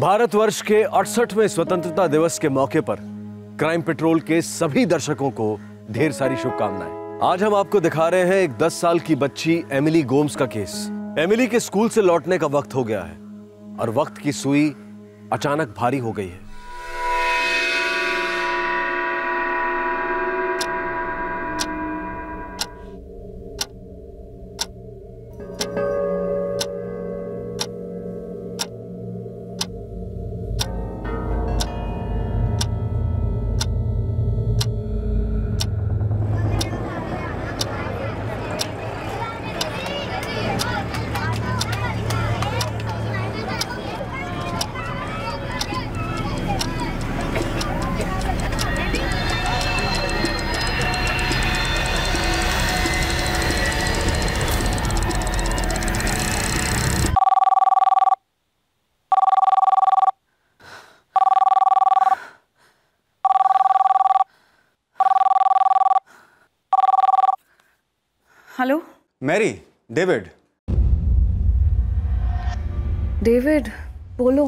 भारतवर्ष के 68वें स्वतंत्रता दिवस के मौके पर क्राइम पेट्रोल के सभी दर्शकों को ढेर सारी शुभकामनाएं। आज हम आपको दिखा रहे हैं एक 10 साल की बच्ची एमिली गोम्स का केस। एमिली के स्कूल से लौटने का वक्त हो गया है और वक्त की सुई अचानक भारी हो गई है। हेलो मैरी, डेविड बोलो।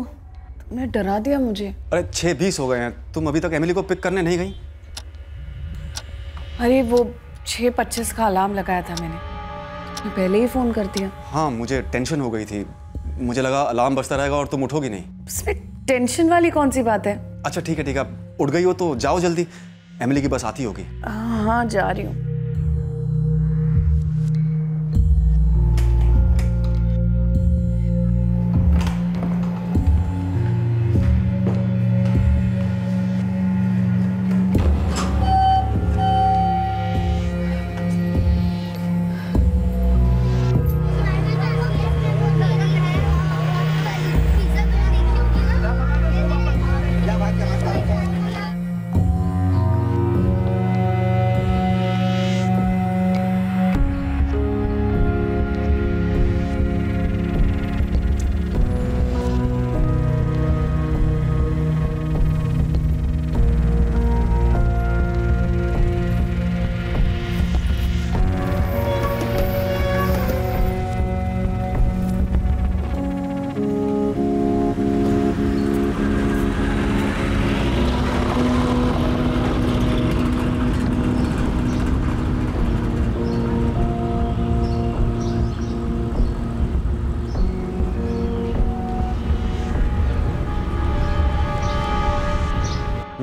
तुमने डरा दिया मुझे। अरे 6:20 हो गए हैं, तुम अभी तक एमिली को पिक करने नहीं गई? अरे वो 6:25 का अलार्म लगाया था मैंने, पहले ही फोन कर दिया। हाँ, मुझे टेंशन हो गई थी, मुझे लगा अलार्म बजता रहेगा और तुम उठोगी नहीं। इसमें टेंशन वाली कौन सी बात है? अच्छा ठीक है, आप उठ गई हो तो जाओ जल्दी, एमिली की बस आती होगी। हाँ जा रही हूँ।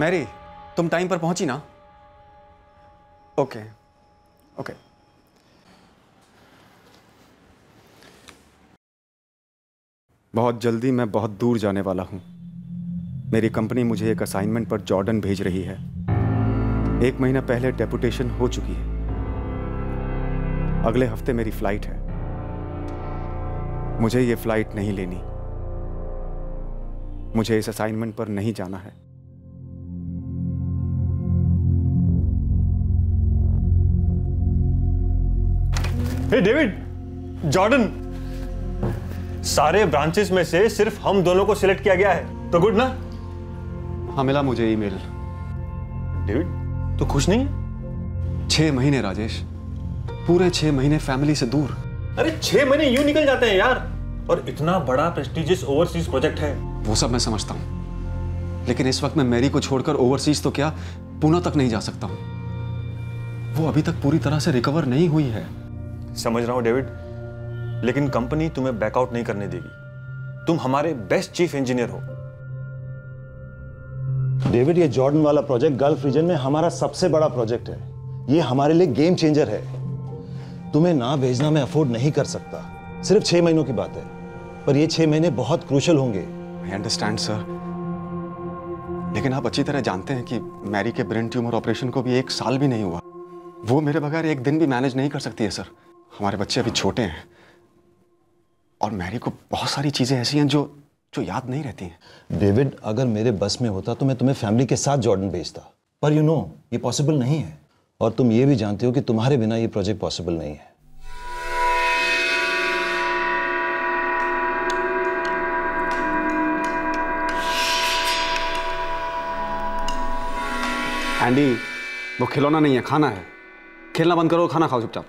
मैरी, तुम टाइम पर पहुंची ना? ओके। बहुत जल्दी मैं बहुत दूर जाने वाला हूं। मेरी कंपनी मुझे एक असाइनमेंट पर जॉर्डन भेज रही है। 1 महीना पहले डेपुटेशन हो चुकी है। अगले हफ्ते मेरी फ्लाइट है। मुझे ये फ्लाइट नहीं लेनी। मुझे इस असाइनमेंट पर नहीं जाना है। हे डेविड, जॉर्डन, सारे ब्रांचेस में से सिर्फ हम दोनों को सिलेक्ट किया गया है, तो गुड ना? हाँ, मिला मुझे ईमेल। डेविड, तो खुश नहीं है? 6 महीने राजेश, पूरे 6 महीने फैमिली से दूर। अरे 6 महीने यूं निकल जाते हैं यार, और इतना बड़ा प्रेस्टिजियस ओवरसीज प्रोजेक्ट है। वो सब मैं समझता हूँ, लेकिन इस वक्त मैं मैरी को छोड़कर ओवरसीज तो क्या, पुणे तक नहीं जा सकता हूँ। वो अभी तक पूरी तरह से रिकवर नहीं हुई है। समझ रहा हूं डेविड, लेकिन कंपनी तुम्हें बैकआउट नहीं करने देगी। तुम हमारे बेस्ट चीफ इंजीनियर हो। डेविड, ये जॉर्डन वाला प्रोजेक्ट गल्फ रीजन में हमारा सबसे बड़ा प्रोजेक्ट है। ये हमारे लिए गेम चेंजर है। तुम्हें ना भेजना मैं अफोर्ड नहीं कर सकता। सिर्फ 6 महीनों की बात है, पर ये 6 महीने बहुत क्रूशल होंगे। आई अंडरस्टैंड सर, लेकिन आप अच्छी तरह जानते हैं कि मैरी के ब्रेन ट्यूमर ऑपरेशन को भी 1 साल भी नहीं हुआ। वो मेरे बगैर 1 दिन भी मैनेज नहीं कर सकती है सर। हमारे बच्चे अभी छोटे हैं और मैरी को बहुत सारी चीज़ें ऐसी हैं जो याद नहीं रहती हैं। डेविड, अगर मेरे बस में होता तो मैं तुम्हें फैमिली के साथ जॉर्डन भेजता, पर यू नो, ये पॉसिबल नहीं है। और तुम ये भी जानते हो कि तुम्हारे बिना ये प्रोजेक्ट पॉसिबल नहीं है। एंडी, वो खिलौना नहीं है, खाना है। खेलना बंद करो, खाना खाओ चुपचाप।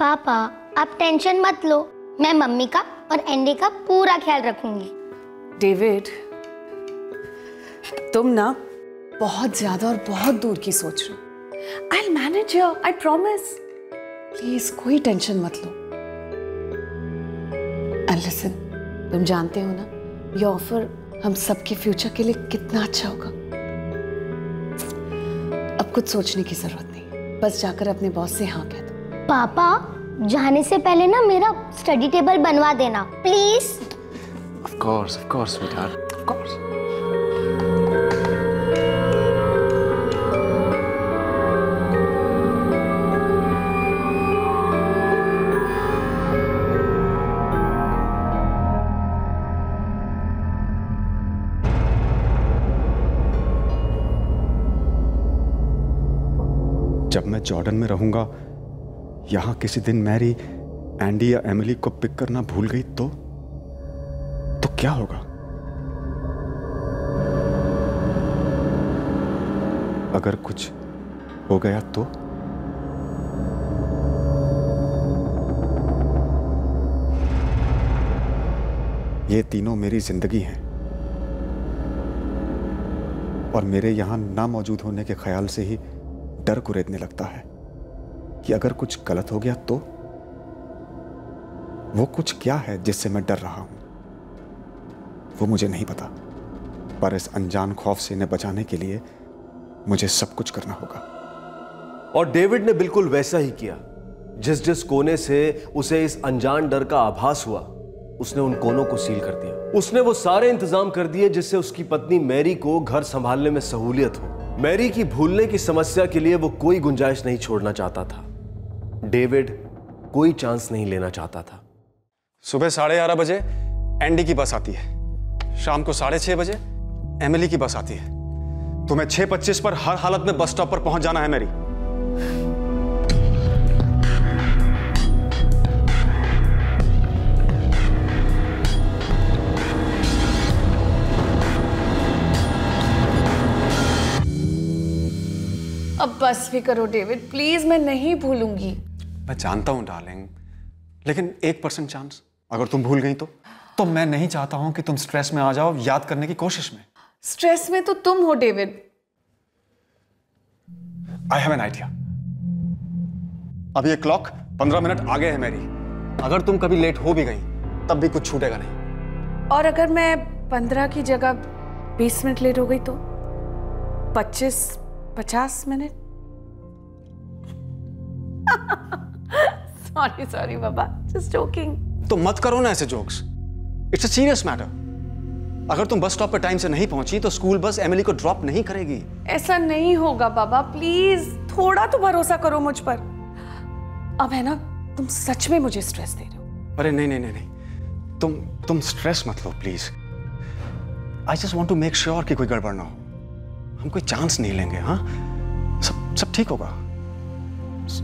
पापा, आप टेंशन मत लो, मैं मम्मी का और एंडी का पूरा ख्याल रखूंगी। डेविड, तुम ना बहुत ज्यादा और बहुत दूर की सोच रहे हो। I will manage here, I promise. Please कोई टेंशन मत लो। एंड लिसन, तुम जानते हो ना ये ऑफर हम सबके फ्यूचर के लिए कितना अच्छा होगा। अब कुछ सोचने की जरूरत नहीं, बस जाकर अपने बॉस से हाँ कह दो। पापा, जाने से पहले ना मेरा स्टडी टेबल बनवा देना please. Of course sweetheart, of course. जब मैं जॉर्डन में रहूंगा, यहाँ किसी दिन मैरी एंडी या एमिली को पिक करना भूल गई तो क्या होगा? अगर कुछ हो गया तो? ये तीनों मेरी जिंदगी हैं और मेरे यहाँ ना मौजूद होने के ख्याल से ही डर कुरेदने लगता है कि अगर कुछ गलत हो गया तो? वो कुछ क्या है जिससे मैं डर रहा हूं? वो मुझे नहीं पता, पर इस अनजान खौफ से इन्हें बचाने के लिए मुझे सब कुछ करना होगा। और डेविड ने बिल्कुल वैसा ही किया। जिस जिस कोने से उसे इस अनजान डर का आभास हुआ, उसने उन कोनों को सील कर दिया। उसने वो सारे इंतजाम कर दिए जिससे उसकी पत्नी मैरी को घर संभालने में सहूलियत हो। मैरी की भूलने की समस्या के लिए वो कोई गुंजाइश नहीं छोड़ना चाहता था। डेविड कोई चांस नहीं लेना चाहता था। सुबह 11:30 बजे एंडी की बस आती है, शाम को 6:30 बजे एमिली की बस आती है। तुम्हें 6:25 पर हर हालत में बस स्टॉप पर पहुंच जाना है मैरी। अब बस भी करो डेविड, प्लीज, मैं नहीं भूलूंगी। मैं जानता हूं डार्लिंग, लेकिन 1% चांस अगर तुम भूल गई तो मैं नहीं चाहता हूं कि तुम स्ट्रेस में आ जाओ याद करने की कोशिश में। स्ट्रेस में तो तुम हो David. I have an idea. अब ये क्लॉक 15 मिनट आगे है मेरी। अगर तुम कभी लेट हो भी गई तब भी कुछ छूटेगा नहीं। और अगर मैं 15 की जगह 20 मिनट लेट हो गई तो? 25-50 मिनट? सॉरी सॉरी बाबा, जस्ट जोकिंग। तो मत करो ना ऐसे jokes, it's a serious matter. अगर तुम बस स्टॉप पर टाइम से नहीं पहुंची तो स्कूल बस एमिली को ड्रॉप नहीं करेगी। ऐसा नहीं होगा बाबा, प्लीज थोड़ा तो भरोसा करो मुझ पर। अब है ना, तुम सच में मुझे स्ट्रेस दे रहे हो। अरे नहीं नहीं नहीं, नहीं। तुम स्ट्रेस मत लो please. I just want to make sure कि कोई गड़बड़ ना हो। हम कोई चांस नहीं लेंगे। हाँ, सब ठीक होगा,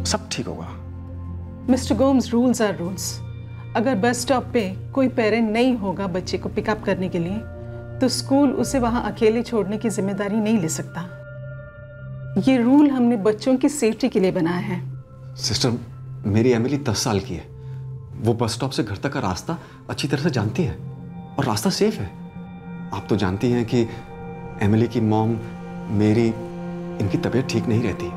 सब ठीक होगा। Mister Gomes, rules are rules. अगर बस स्टॉप पे कोई पेरेंट नहीं होगा बच्चे को पिकअप करने के लिए तो स्कूल उसे वहां अकेले छोड़ने की जिम्मेदारी नहीं ले सकता। ये रूल हमने बच्चों की सेफ्टी के लिए बनाया है। सिस्टर, मेरी एमिली 10 साल की है। वो बस स्टॉप से घर तक का रास्ता अच्छी तरह से जानती है और रास्ता सेफ है। आप तो जानती हैं कि एमिली की मॉम मेरी, इनकी तबीयत ठीक नहीं रहती।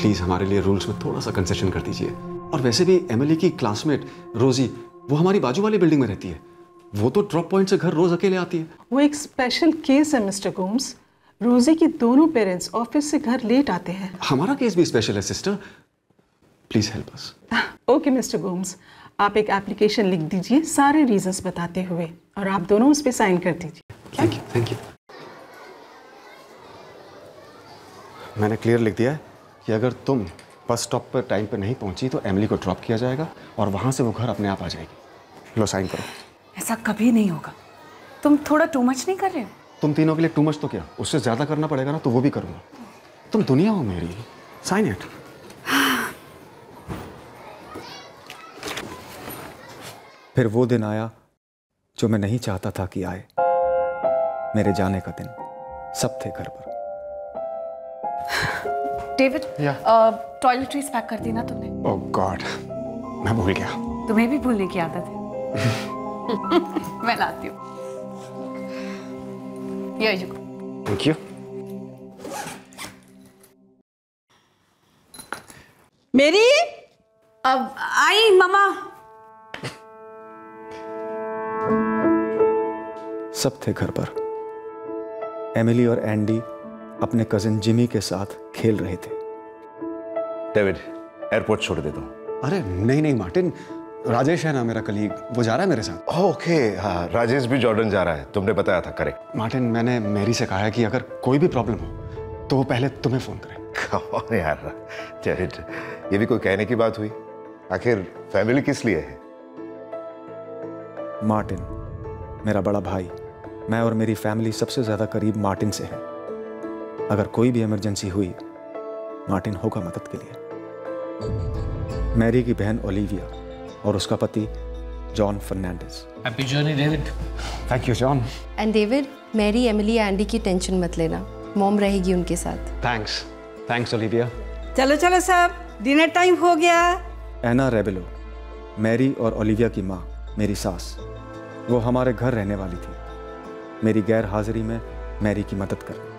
प्लीज हमारे लिए रूल्स में थोड़ा सा कंसेशन कर दीजिए। और वैसे भी एमिली की क्लासमेट रोजी, वो हमारी बाजू वाली बिल्डिंग में रहती है। वो तो ड्रॉप पॉइंट से घर रोज अकेले आती है। वो एक स्पेशल केस है मिस्टर गोम्स। रोजी के दोनों पेरेंट्स ऑफिस से घर लेट आते हैं। हमारा केस भी स्पेशल है sister, please help us. Okay mister Gomes, आप एक एप्लीकेशन लिख दीजिए सारे रीजंस बताते हुए और आप दोनों उस पर साइन कर दीजिए। Thank you, thank you. मैंने क्लियर लिख दिया है कि अगर तुम बस स्टॉप पर टाइम पर नहीं पहुंची तो एमिली को ड्रॉप किया जाएगा और वहां से वो घर अपने आप आ जाएगी। लो साइन करो। ऐसा कभी नहीं होगा। तुम थोड़ा टू मच नहीं कर रहे हो? तुम तीनों के लिए टू मच तो क्या, उससे ज़्यादा करना पड़ेगा ना तो वो भी करूँगा। तुम दुनिया हो मेरी। Sign it. फिर वो दिन आया जो मैं नहीं चाहता था कि आए। मेरे जाने का दिन। सब थे घर पर। डेविड, टॉयलेटरीज पैक कर दी ना तुमने? ओह गॉड, मैं भूल गया। तुम्हें भी भूलने की आदत है। मैं लाती हूँ। Here you go. Thank you. मेरी अब आई मामा। सब थे घर पर। एमिली और एंडी अपने कजिन जिमी के साथ खेल रहे थे। डेविड, एयरपोर्ट छोड़ दे दो। अरे नहीं नहीं मार्टिन, राजेश है ना मेरा कलीग, वो जा रहा है मेरे साथ। ओके हाँ, राजेश भी जॉर्डन जा रहा है, तुमने बताया था। करेक्ट मार्टिन, मैंने मेरी से कहा है कि अगर कोई भी प्रॉब्लम हो तो वो पहले तुम्हें फोन करे। कौन यार डेविड, ये भी कोई कहने की बात हुई? आखिर फैमिली किस लिए है? मार्टिन मेरा बड़ा भाई, मैं और मेरी फैमिली सबसे ज्यादा करीब मार्टिन से है। अगर कोई भी इमरजेंसी हुई मार्टिन होगा मदद के लिए। मैरी की बहन ओलिविया और उसका पति John Fernandes. Happy journey David. Thank you John. And David, Mary, Emily, Andy की टेंशन मत लेना, मॉम रहेगी उनके साथ। Thanks thanks Olivia. चलो चलो सब, डिनर टाइम हो गया। एना रेबेलो, मैरी और ओलिविया की माँ, मेरी सास, वो हमारे घर रहने वाली थी। मेरी गैर हाजिरी में मैरी की मदद कर।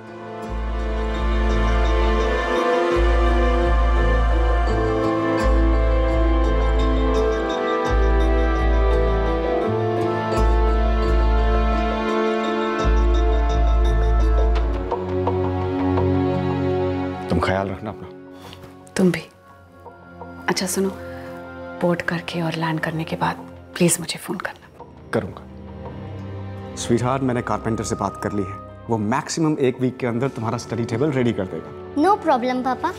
तुम ख्याल रखना अपना। तुम भी। अच्छा सुनो, बोर्ड करके और लैंड करने के बाद प्लीज मुझे फोन करना। करूंगा स्वीटहार्ट, मैंने कारपेंटर से बात कर ली है, वो मैक्सिमम 1 वीक के अंदर तुम्हारा स्टडी टेबल रेडी कर देगा। नो प्रॉब्लम पापा,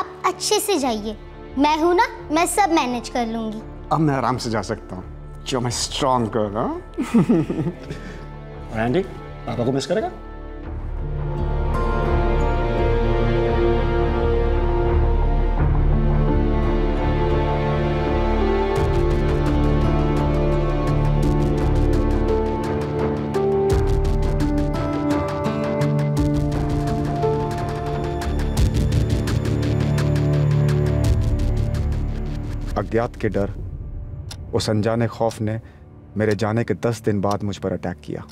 आप अच्छे से जाइए, मैं हूँ ना, मैं सब मैनेज कर लूंगी। अब मैं आराम से जा सकता हूँ, जो मैं स्ट्रांग कर रहा हूँ। एंडी, पापा को मिस करेगा? अज्ञात के डर उस अनजाने खौफ ने मेरे जाने के 10 दिन बाद मुझ पर अटैक किया।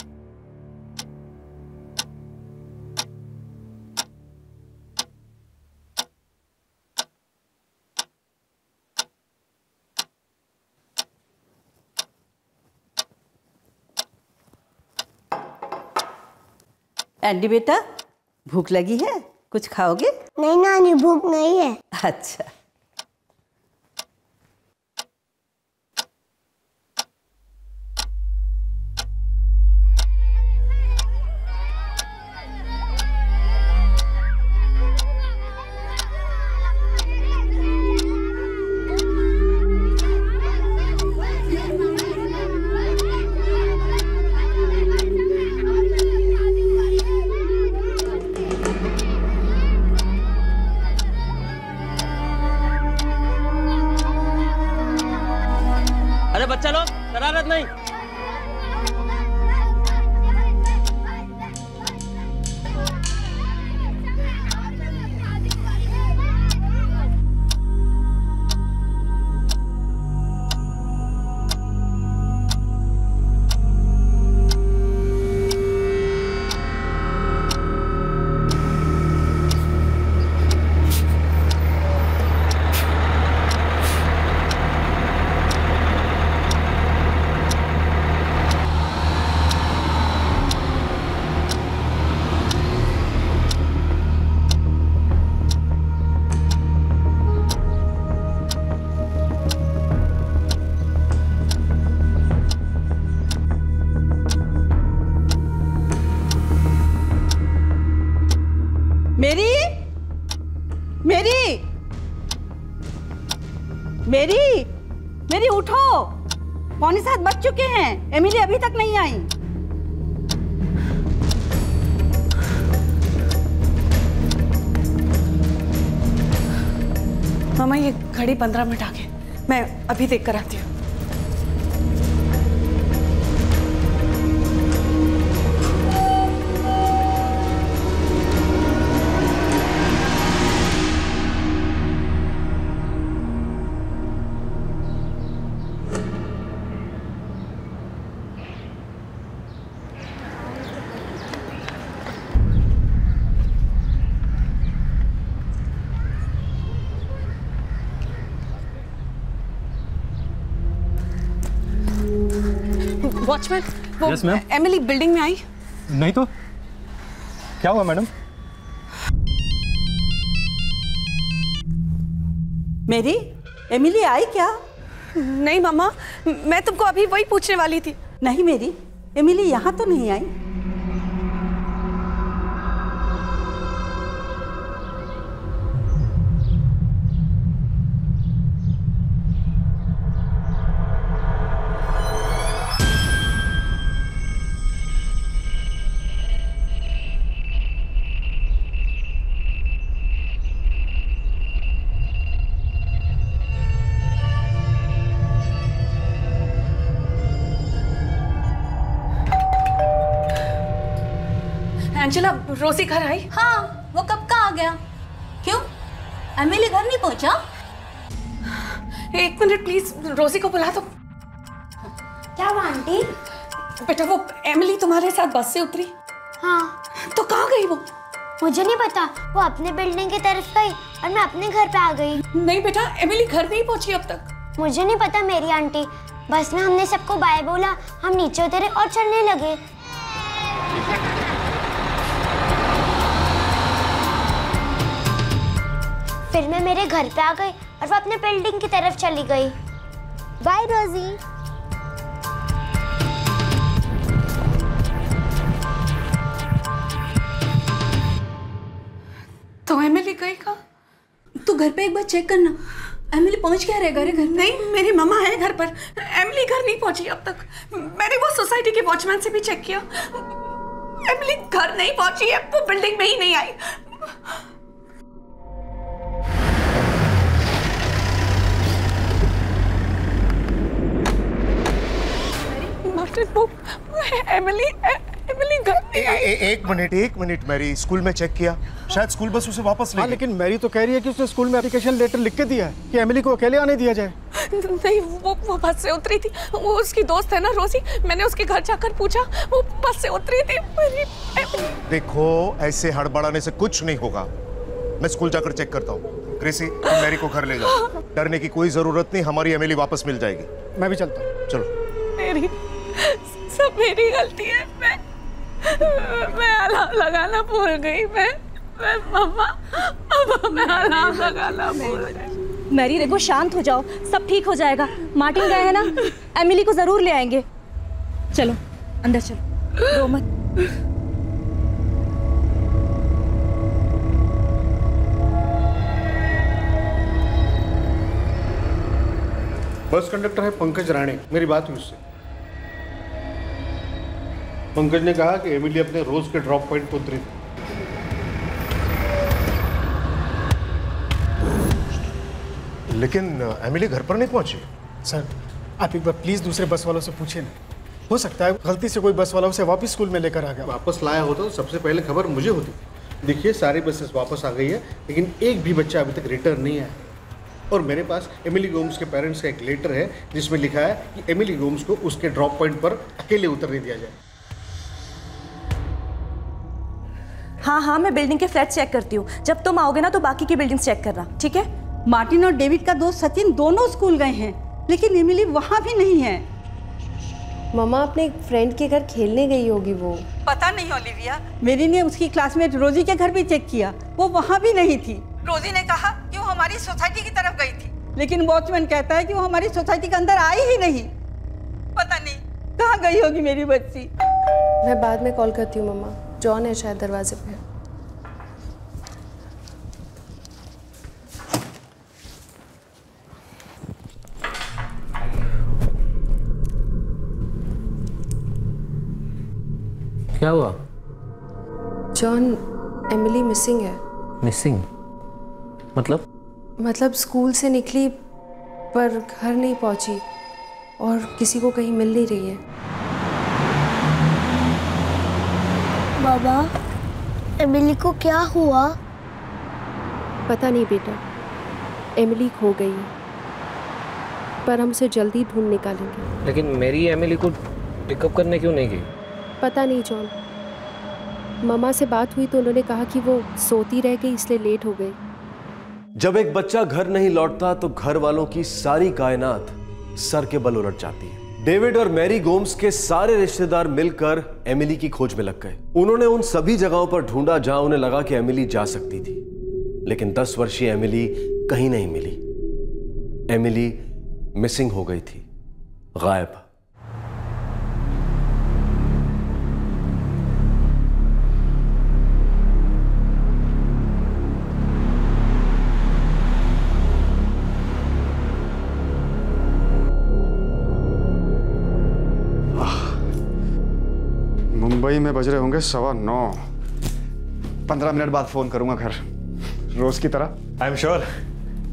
एंडी बेटा, भूख लगी है, कुछ खाओगे? नहीं नानी, भूख नहीं है। अच्छा एमिली अभी तक नहीं आई। मामा ये घड़ी 15 मिनट आगे, मैं अभी देख कर आती हूँ। वॉचमैन वो एमिली बिल्डिंग में आई नहीं तो क्या हुआ मैडम? मेरी एमिली आई क्या? नहीं मामा, मैं तुमको अभी वही पूछने वाली थी। नहीं मेरी, एमिली यहाँ तो नहीं आई। रोसी घर आई? हाँ, वो कब का आ गया? क्यों? एमिली घर नहीं पहुंचा? एक मिनट प्लीज, रोसी को बुला दो। क्या हुआ आंटी? बेटा वो एमिली तुम्हारे साथ बस से उतरी। हाँ। तो कहाँ गई वो? मुझे नहीं पता, वो अपने बिल्डिंग की तरफ गई और मैं अपने घर पे आ गई। नहीं बेटा, एमिली घर नहीं पहुंची अब तक। मुझे नहीं पता मेरी आंटी, बस में हमने सबको बाय बोला, हम नीचे उतरे और चलने लगे। फिर मैं मेरे घर पे आ गई और वो अपने बिल्डिंग की तरफ चली गई। बाय रोजी। तो एमिली गई का? तू घर पे एक बार चेक करना, एमिली पहुंच क्या रहेगा घर? नहीं, मेरी मामा है घर पर, एमिली घर नहीं पहुंची अब तक। मैंने वो सोसाइटी के वॉचमैन से भी चेक किया, एमिली घर नहीं पहुंची है, वो बिल्डिंग में ही नहीं आई। एमिली घर नहीं आई। एक मिनट मैरी, स्कूल में चेक किया, शायद स्कूल बस उसे वापस ले गई। लेकिन मैरी तो कह रही है कि उसने स्कूल में एप्लीकेशन लेटर लिख के दिया है कि एमिली को अकेले आने दिया जाए। नहीं, वो बस से उतरी थी, वो उसकी दोस्त है ना रोसी, मैंने उसके घर जाकर पूछा, वो बस से उतरी थी। देखो ऐसे हड़बड़ाने से कुछ नहीं होगा, मैं स्कूल जाकर चेक करता हूँ। क्रेसी तुम मैरी को घर ले जाओ, डरने की कोई जरूरत नहीं, हमारी एमिली वापस मिल जाएगी। मैं भी चलता हूँ। चलो। सब मेरी गलती है, मैं अलाव लगाना भूल गई। मैं मम्मा अब मैं अलाव लगाना भूल गई। मैरी देखो शांत हो जाओ, सब ठीक हो जाएगा। मार्टिन गए हैं ना, एमिली को जरूर ले आएंगे। चलो अंदर चलो, रो मत। बस कंडक्टर है पंकज राणे, मेरी बात हुई उससे। पंकज ने कहा कि एमिली अपने रोज के ड्रॉप पॉइंट पर उतरी। लेकिन एमिली घर पर नहीं पहुंची। सर आप एक बार प्लीज दूसरे बस वालों से पूछे ना, हो सकता है गलती से कोई बस वाला उसे वापस स्कूल में लेकर आ गया। वापस लाया होता तो सबसे पहले खबर मुझे होती। देखिए सारी बसेस वापस आ गई है, लेकिन एक भी बच्चा अभी तक रिटर्न नहीं आया। और मेरे पास एमिली गोम्स के पेरेंट्स का एक लेटर है जिसमें लिखा है कि एमिली गोम्स को उसके ड्रॉप पॉइंट पर अकेले उतरने दिया जाए। हाँ, मैं बिल्डिंग के फ्लैट चेक करती हूँ, जब तुम आओगे ना तो बाकी की बिल्डिंग चेक करना, ठीक है? मार्टिन और डेविड का दोस्त सचिन दोनों स्कूल गए हैं, लेकिन एमिली वहाँ भी नहीं है। मम्मा अपने फ्रेंड के घर खेलने गई होगी वो। पता नहीं ओलिविया, मेरी ने उसकी क्लासमेट रोजी के घर भी चेक किया, वो वहाँ भी नहीं थी। रोजी ने कहा कि वो हमारी सोसाइटी की तरफ गई थी, लेकिन वॉचमैन कहता है कि वो हमारी सोसाइटी के अंदर आई ही नहीं। पता नहीं कहाँ गई होगी मेरी बच्ची। मैं बाद में कॉल करती हूँ मम्मा, जॉन है शायद दरवाजे पे। क्या हुआ? जॉन एमिली मिसिंग है। मिसिंग मतलब स्कूल से निकली पर घर नहीं पहुंची और किसी को कहीं मिल नहीं रही है। बाबा एमिली को क्या हुआ? पता नहीं बेटा, एमिली खो गई पर हमसे जल्दी ढूंढ निकालेंगे। लेकिन मेरी एमिली को पिकअप करने क्यों नहीं गई? पता नहीं जॉन, मामा से बात हुई तो उन्होंने कहा कि वो सोती रह गई इसलिए लेट हो गई। जब एक बच्चा घर नहीं लौटता तो घर वालों की सारी कायनात सर के बल उलट जाती है। डेविड और मैरी गोम्स के सारे रिश्तेदार मिलकर एमिली की खोज में लग गए। उन्होंने उन सभी जगहों पर ढूंढा जहां उन्हें लगा कि एमिली जा सकती थी, लेकिन 10 वर्षीय एमिली कहीं नहीं मिली। एमिली मिसिंग हो गई थी, गायब। मुंबई में बज रहे होंगे 9:15। 15 मिनट बाद फोन करूंगा घर, रोज की तरह। I am sure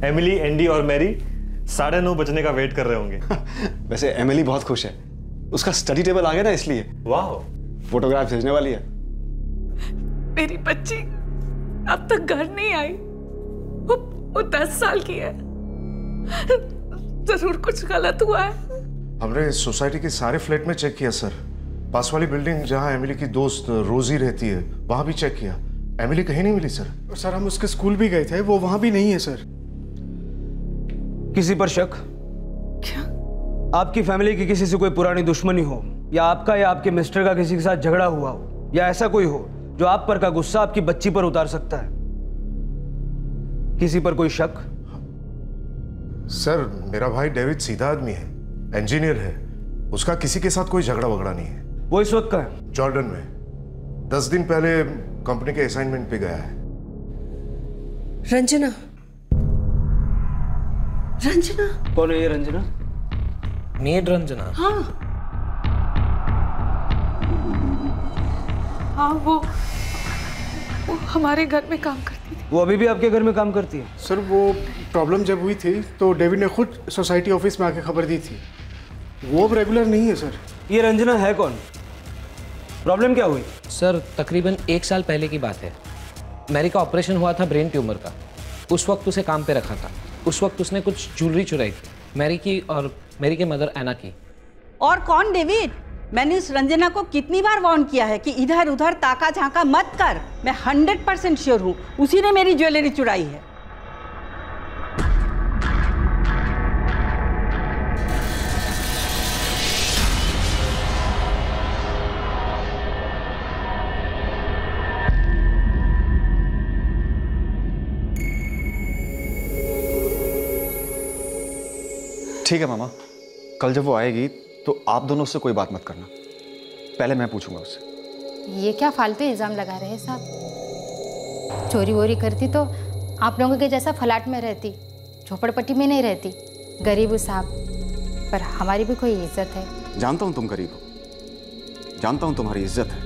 Emily, Andy और मैरी 9:30 बजने का वेट कर रहे होंगे। वैसे एमिली बहुत खुश है, उसका स्टडी टेबल आ गया ना, इसलिए। वाह, फोटोग्राफ भेजने वाली है। मेरी बच्ची अब तक घर नहीं आई। वो 10 साल की है। जरूर कुछ गलत हुआ है। हमने सोसाइटी के सारे फ्लैट में चेक किया सर। पास वाली बिल्डिंग जहां एमिली की दोस्त रोजी रहती है, वहां भी चेक किया, एमिली कहीं नहीं मिली सर। सर हम उसके स्कूल भी गए थे, वो वहां भी नहीं है सर। किसी पर शक? क्या आपकी फैमिली की किसी से कोई पुरानी दुश्मनी हो, या आपका या आपके मिस्टर का किसी के साथ झगड़ा हुआ हो, या ऐसा कोई हो जो आप पर का गुस्सा आपकी बच्ची पर उतार सकता है? किसी पर कोई शक? सर मेरा भाई डेविड सीधा आदमी है, इंजीनियर है, उसका किसी के साथ कोई झगड़ा वगड़ा नहीं है। वो इस वक्त कहाँ है? जॉर्डन में, 10 दिन पहले कंपनी के असाइनमेंट पे गया है। रंजना, रंजना कौन है ये? रंजना मेड रंजना। हाँ वो हमारे घर में काम करती थी। वो अभी भी आपके घर में काम करती है? सर वो प्रॉब्लम जब हुई थी तो डेविड ने खुद सोसाइटी ऑफिस में आके खबर दी थी। वो अब रेगुलर नहीं है सर। ये रंजना है कौन? प्रॉब्लम क्या हुई? सर तकरीबन 1 साल पहले की बात है। मैरी का ऑपरेशन हुआ था ब्रेन ट्यूमर का। उस वक्त उसे काम पे रखा था। उस वक्त उसने कुछ ज्वेलरी चुराई थी, मैरी की और मैरी के मदर एना की। और कौन? डेविड। मैंने उस रंजना को कितनी बार वार्न किया है कि इधर उधर ताका झांका मत कर। मैं 100% श्योर हूँ उसी ने मेरी ज्वेलरी चुराई है। ठीक है मामा, कल जब वो आएगी तो आप दोनों उससे कोई बात मत करना, पहले मैं पूछूंगा उससे। ये क्या फालतू इल्ज़ाम लगा रहे हैं साहब। चोरी वोरी करती तो आप लोगों के जैसा फलाट में रहती, झोपड़पट्टी में नहीं रहती। गरीब हो साहब, पर हमारी भी कोई इज्जत है। जानता हूँ तुम गरीब हो, जानता हूँ तुम्हारी इज्जत है,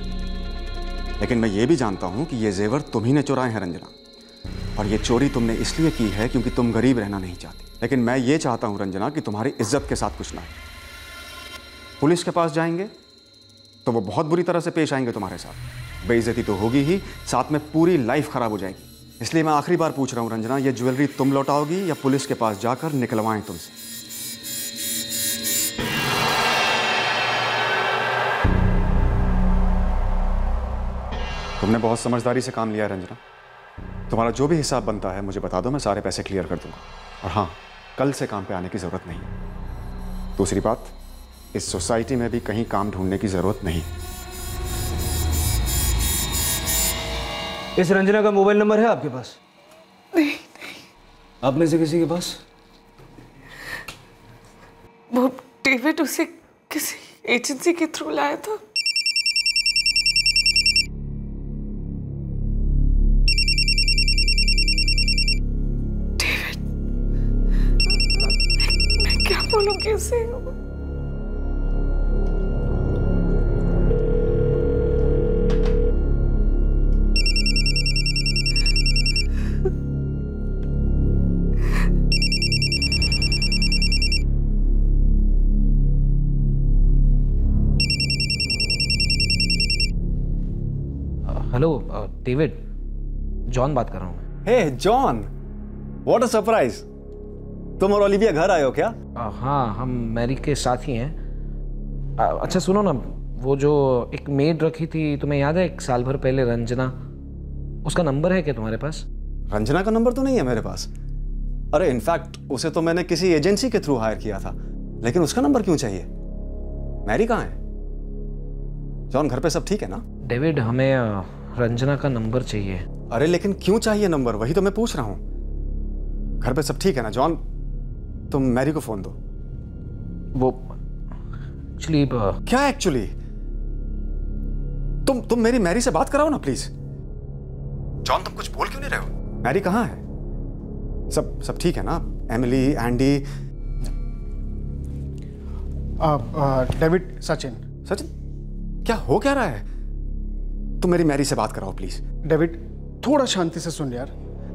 लेकिन मैं ये भी जानता हूँ कि ये जेवर तुम्ही ने चुराए हैं रंजना, और ये चोरी तुमने इसलिए की है क्योंकि तुम गरीब रहना नहीं चाहती। लेकिन मैं ये चाहता हूं रंजना कि तुम्हारी इज्जत के साथ कुछ ना हो। पुलिस के पास जाएंगे तो वो बहुत बुरी तरह से पेश आएंगे तुम्हारे साथ। बेइज्जती तो होगी ही, साथ में पूरी लाइफ खराब हो जाएगी। इसलिए मैं आखिरी बार पूछ रहा हूं रंजना, ये ज्वेलरी तुम लौटाओगी या पुलिस के पास जाकर निकलवाएं तुमसे? तुमने बहुत समझदारी से काम लिया रंजना। तुम्हारा जो भी हिसाब बनता है मुझे बता दो, मैं सारे पैसे क्लियर कर दूंगा। और हाँ, कल से काम पे आने की ज़रूरत नहीं। दूसरी बात, इस सोसाइटी में भी कहीं काम ढूंढने की ज़रूरत नहीं। इस रंजना का मोबाइल नंबर है आपके पास? नहीं, नहीं। आप में से किसी के पास? वो डेविड उसे किसी एजेंसी के थ्रू लाया था। कैसे हो? हेलो डेविड, जॉन बात कर रहा हूँ। Hey John, what a surprise. तुम और ओलिविया घर आए हो क्या? हाँ हम मैरी के साथ ही हैं। अच्छा सुनो ना, वो जो एक मेड रखी थी तुम्हें याद है 1 साल भर पहले, रंजना, उसका नंबर है क्या तुम्हारे पास? रंजना का नंबर तो नहीं है मेरे पास। अरे इनफैक्ट उसे तो मैंने किसी एजेंसी के थ्रू हायर किया था, लेकिन उसका नंबर क्यों चाहिए? मैरी कहाँ है? जॉन घर पे सब ठीक है ना? डेविड, हमें रंजना का नंबर चाहिए। अरे लेकिन क्यों चाहिए नंबर, वही तो मैं पूछ रहा हूँ। घर पे सब ठीक है ना? जॉन, तुम मैरी को फोन दो। वो एक्चुअली क्या एक्चुअली? तुम मेरी मैरी से बात कराओ ना प्लीज। जॉन, तुम कुछ बोल क्यों नहीं रहे हो? मैरी कहाँ है? सब ठीक है ना? एमिली, एंडी, डेविड, सचिन, क्या हो क्या रहा है? तुम मेरी मैरी से बात कराओ प्लीज। डेविड, थोड़ा शांति से सुन यार।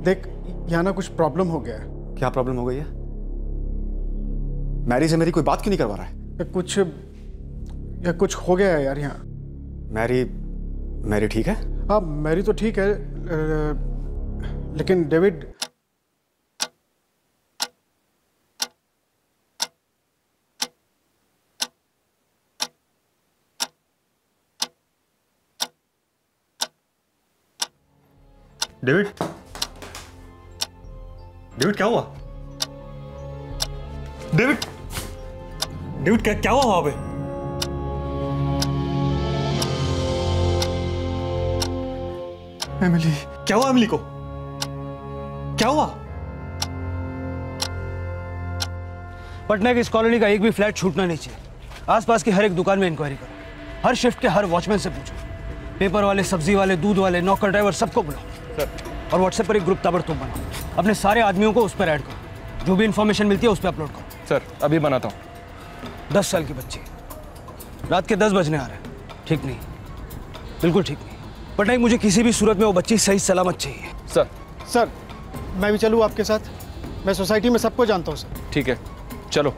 देख यहाँ ना कुछ प्रॉब्लम हो गया है। क्या प्रॉब्लम हो गई है? मैरी से मेरी कोई बात क्यों नहीं करवा रहा है? कुछ हो गया है यार यहाँ। मैरी ठीक है? हाँ, मैरी तो ठीक है, लेकिन डेविड। डेविड क्या हुआ? डेविड क्या हुआ वहां पे? एमिली, क्या हुआ? एमिली को क्या हुआ? पटना की इस कॉलोनी का एक भी फ्लैट छूटना नहीं चाहिए। आसपास की हर एक दुकान में इंक्वायरी करो, हर शिफ्ट के हर वॉचमैन से पूछो, पेपर वाले, सब्जी वाले, दूध वाले, नौकर, ड्राइवर, सबको बुलाओ सर। और व्हाट्सएप पर एक ग्रुप ताबड़तोड़ बनाओ, अपने सारे आदमियों को उस पर ऐड करो, जो भी इंफॉर्मेशन मिलती है उस पर अपलोड करो। सर अभी बनाता हूँ। 10 साल की बच्ची, रात के 10 बजने आ रहे हैं, ठीक नहीं, बिल्कुल ठीक नहीं। पटना, मुझे किसी भी सूरत में वो बच्ची सही सलामत चाहिए। सर मैं भी चलूँ आपके साथ? मैं सोसाइटी में सबको जानता हूँ सर। ठीक है, चलो।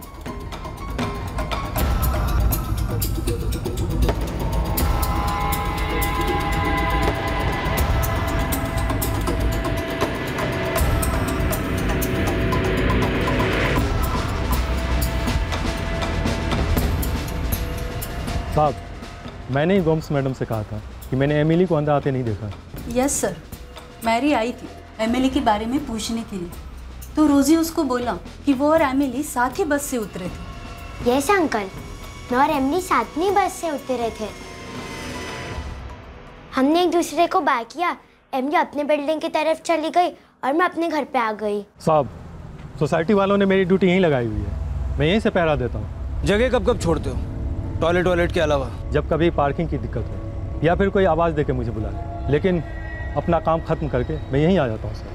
साहब, मैंने गोम्स मैडम से कहा था कि मैंने एमिली को अंदर आते नहीं देखा। यस सर, मैरी आई थी एमिली के बारे में पूछने के लिए, तो रोजी उसको बोला कि वो और एमिली साथ ही बस से उतरे थे। यस अंकल, मैं और एमिली साथ में बस से उतरे थे। हमने एक दूसरे को बाय किया, एमिली अपने बिल्डिंग की तरफ चली गई और मैं अपने घर पे आ गई। साहब, सोसाइटी वालों ने मेरी ड्यूटी यहीं लगाई हुई है, मैं यहीं से पहरा देता हूँ। जगह कब छोड़ते हो टॉयलेट के अलावा? जब कभी पार्किंग की दिक्कत हो या फिर कोई आवाज़ देके मुझे बुला ले, लेकिन अपना काम खत्म करके मैं यहीं आ जाता हूँ सर।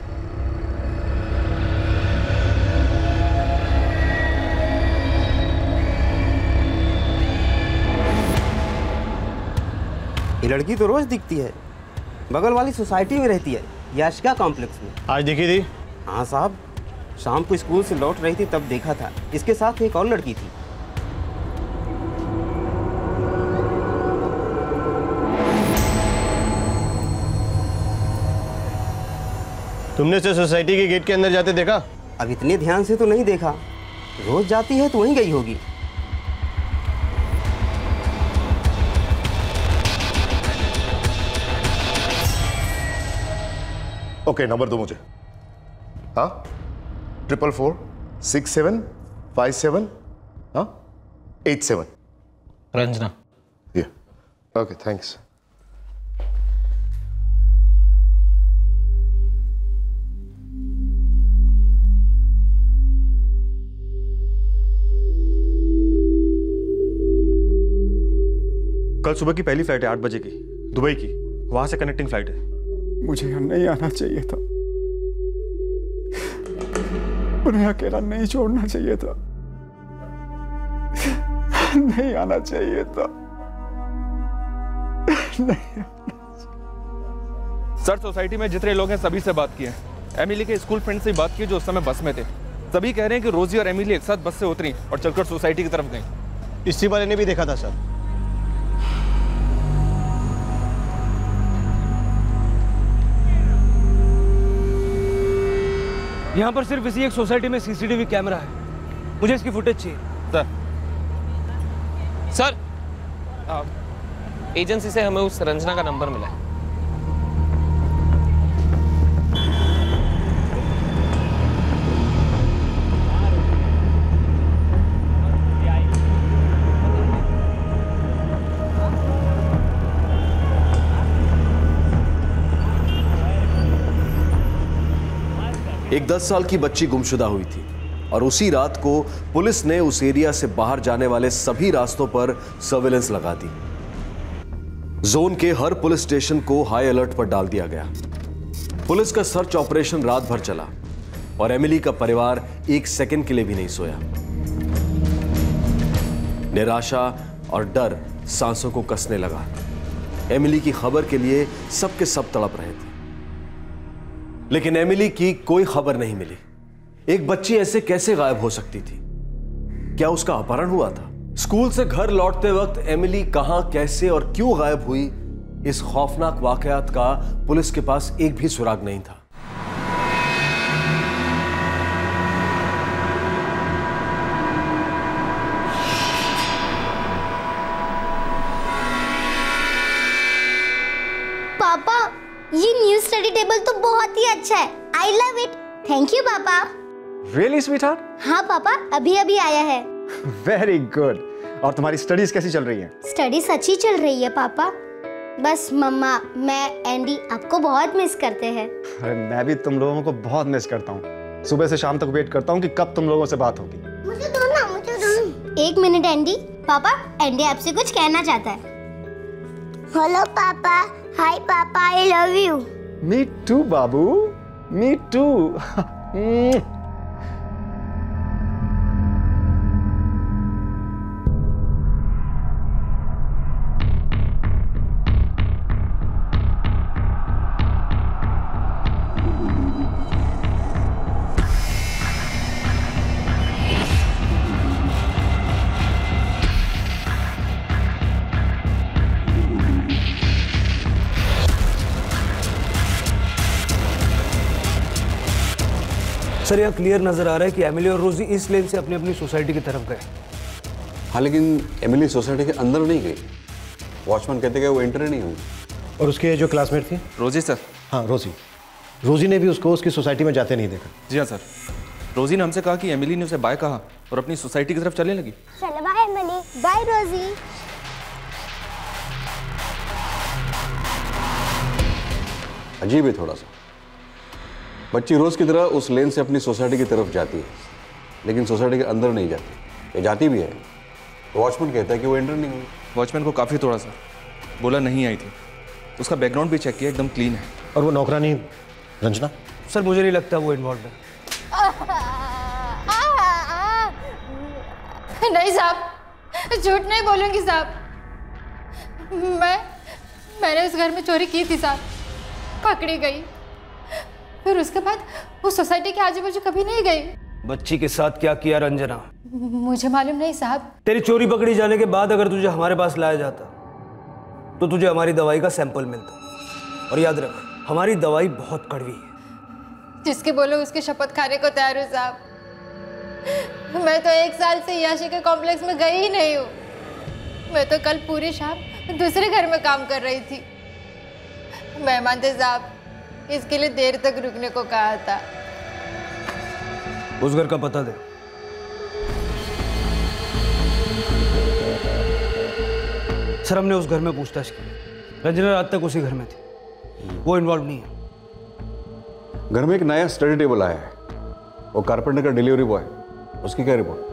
ये लड़की तो रोज दिखती है, बगल वाली सोसाइटी में रहती है, याशिका कॉम्प्लेक्स में। आज दिखी थी? हाँ साहब, शाम को स्कूल से लौट रही थी तब देखा था। इसके साथ एक और लड़की थी। तुमने उसे सोसाइटी के गेट के अंदर जाते देखा? अब इतने ध्यान से तो नहीं देखा, रोज जाती है तो वहीं गई होगी। ओके, नंबर दो मुझे। हाँ, 444675 7 हाँ 87। रंजना। ये ओके, थैंक्स। कल सुबह की पहली फ्लाइट है 8 बजे की, दुबई की, वहां से कनेक्टिंग फ्लाइट है। मुझे यहाँ नहीं आना चाहिए था, उन्हें अकेला नहीं छोड़ना चाहिए था, नहीं आना चाहिए था, नहीं आना चाहिए। सर सोसाइटी में जितने लोग हैं सभी से बात की है, एमिली के स्कूल फ्रेंड से बात की जो उस समय बस में थे। सभी कह रहे हैं कि रोजी और एमिली एक साथ बस से उतरी और चलकर सोसाइटी की तरफ गई। इसी बारे ने भी देखा था सर। यहाँ पर सिर्फ इसी एक सोसाइटी में सीसीटीवी कैमरा है, मुझे इसकी फुटेज चाहिए। सर, एजेंसी से हमें उस रंजना का नंबर मिला है। एक 10 साल की बच्ची गुमशुदा हुई थी और उसी रात को पुलिस ने उस एरिया से बाहर जाने वाले सभी रास्तों पर सर्विलेंस लगा दी। जोन के हर पुलिस स्टेशन को हाई अलर्ट पर डाल दिया गया। पुलिस का सर्च ऑपरेशन रात भर चला और एमिली का परिवार एक सेकंड के लिए भी नहीं सोया। निराशा और डर सांसों को कसने लगा। एमिली की खबर के लिए सबके सब तड़प रहे थे, लेकिन एमिली की कोई खबर नहीं मिली। एक बच्ची ऐसे कैसे गायब हो सकती थी? क्या उसका अपहरण हुआ था? स्कूल से घर लौटते वक्त एमिली कहां, कैसे और क्यों गायब हुई, इस खौफनाक वाकयात का पुलिस के पास एक भी सुराग नहीं था। पापा, ये न्यू स्टडी टेबल तो बहुत ही अच्छा है। I love it. Thank you पापा। Really, sweetheart? हाँ पापा, अभी-अभी आया है। Very good. और तुम्हारी स्टडीज कैसी चल रही हैं? स्टडीज अच्छी चल रही है पापा। बस मम्मा, मैं, एंडी आपको बहुत मिस करते हैं। अरे मैं भी तुम लोगों को बहुत मिस करता हूँ। सुबह से शाम तक वेट करता हूँ कि कब तुम लोगों से बात होगी। मुझे दो ना, मुझे दो। एक मिनट एंडी। पापा, एंडी आपसे कुछ कहना चाहता है। हेलो पापा। हाय पापा, I love you. Me too Babu, me too. Sir, यह क्लियर नजर आ रहा है कि एमिली और रोजी इस लेन से अपनी अपनी सोसाइटी की तरफ गए। हाँ, लेकिन एमिली सोसाइटी के अंदर नहीं गई। वॉचमैन कहते गए वो एंटर नहीं हुई। और उसके जो क्लासमेट थी रोजी सर, हाँ रोजी ने भी उसको उसकी सोसाइटी में जाते नहीं देखा। जी हाँ सर, रोजी ने हमसे कहा कि एमिली ने उसे बाय कहा और अपनी सोसाइटी की तरफ चलने लगी। चलो बाय एमिली, बाय रोजी। अजीब है थोड़ा सा। बच्ची रोज की तरह उस लेन से अपनी सोसाइटी की तरफ जाती है, लेकिन सोसाइटी के अंदर नहीं जाती। ये जाती भी है, वॉचमैन कहता है कि वो एंटर नहीं हुई। वॉचमैन को काफ़ी थोड़ा सा बोला, नहीं आई थी। उसका बैकग्राउंड भी चेक किया, एकदम क्लीन है। और वो नौकरानी रंजना? सर मुझे नहीं लगता वो इन्वॉल्व है। नहीं साहब, झूठ नहीं बोलूँगी साहब। मैंने उस घर में चोरी की थी साहब, पकड़ी गई। फिर उसके बाद वो सोसाइटी के आजू बाजू कभी नहीं गई। बच्ची के साथ क्या किया रंजना? मुझे मालूम नहीं साहब। तेरी चोरी पकड़ी जाने के बाद अगर तुझे हमारे पास लाया जाता तो तुझे हमारी दवाई का सैंपल मिलता। और याद रख, हमारी दवाई बहुत कड़वी है। जिसके बोलो उसकी शपथ खाने को तैयार हूँ साहब। मैं तो 1 साल से याशिका कॉम्प्लेक्स में गई ही नहीं हूँ। मैं तो कल पूरी शाम दूसरे घर में काम कर रही थी। मेहमान थे साहब, इसके लिए देर तक रुकने को कहा था। उस घर का पता दे। सर हमने उस घर में पूछताछ की, रंजना रात तक उसी घर में थी, वो इन्वॉल्व नहीं है। घर में एक नया स्टडी टेबल आया है, वो कारपेंटर का डिलीवरी बॉय, उसकी क्या रिपोर्ट?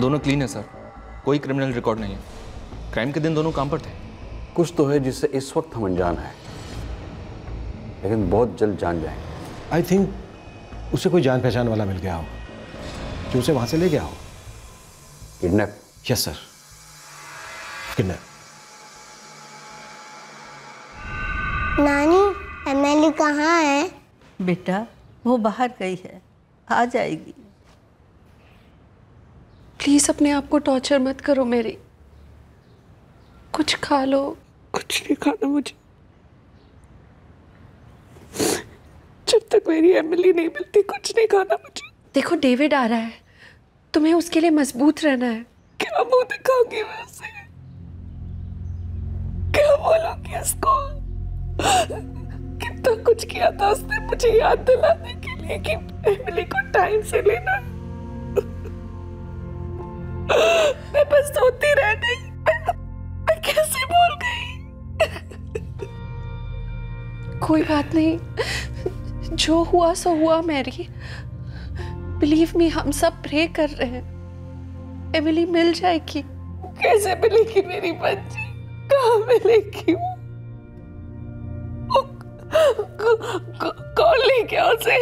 दोनों क्लीन है सर, कोई क्रिमिनल रिकॉर्ड नहीं है। क्राइम के दिन दोनों काम पर थे। कुछ तो है जिससे इस वक्त हम अनजान हैं, लेकिन बहुत जल्द जान जाएंगे। आई थिंक उसे कोई जान पहचान वाला मिल गया हो जो उसे वहाँ से ले गया हो। किडनैप? Yes sir, kidnap. नानी, एमिली कहाँ है? बेटा वो बाहर गई है, आ जाएगी। प्लीज अपने आप को टॉर्चर मत करो मेरी। कुछ खा लो। कुछ नहीं खाना मुझे जब तक मेरी एमिली नहीं मिलती। कुछ नहीं खाना मुझे। देखो डेविड आ रहा है, तुम्हें उसके लिए मजबूत रहना है। क्या मुंह दिखाऊंगी मैं उसे? क्या बोलूंगी उसको कि कितना कुछ किया था उसने मुझे याद दिलाने के लिए कि फैमिली को टाइम से लेना। मैं बस सोती रह गई, मैं कैसे बोल गई। कोई बात नहीं, जो हुआ सो हुआ मैरी। बिलीव मी, हम सब प्रे कर रहे हैं एमिली मिल जाएगी। कैसे मिलेगी मेरी बच्ची, कहाँ मिलेगी? कौन लेके आओ से?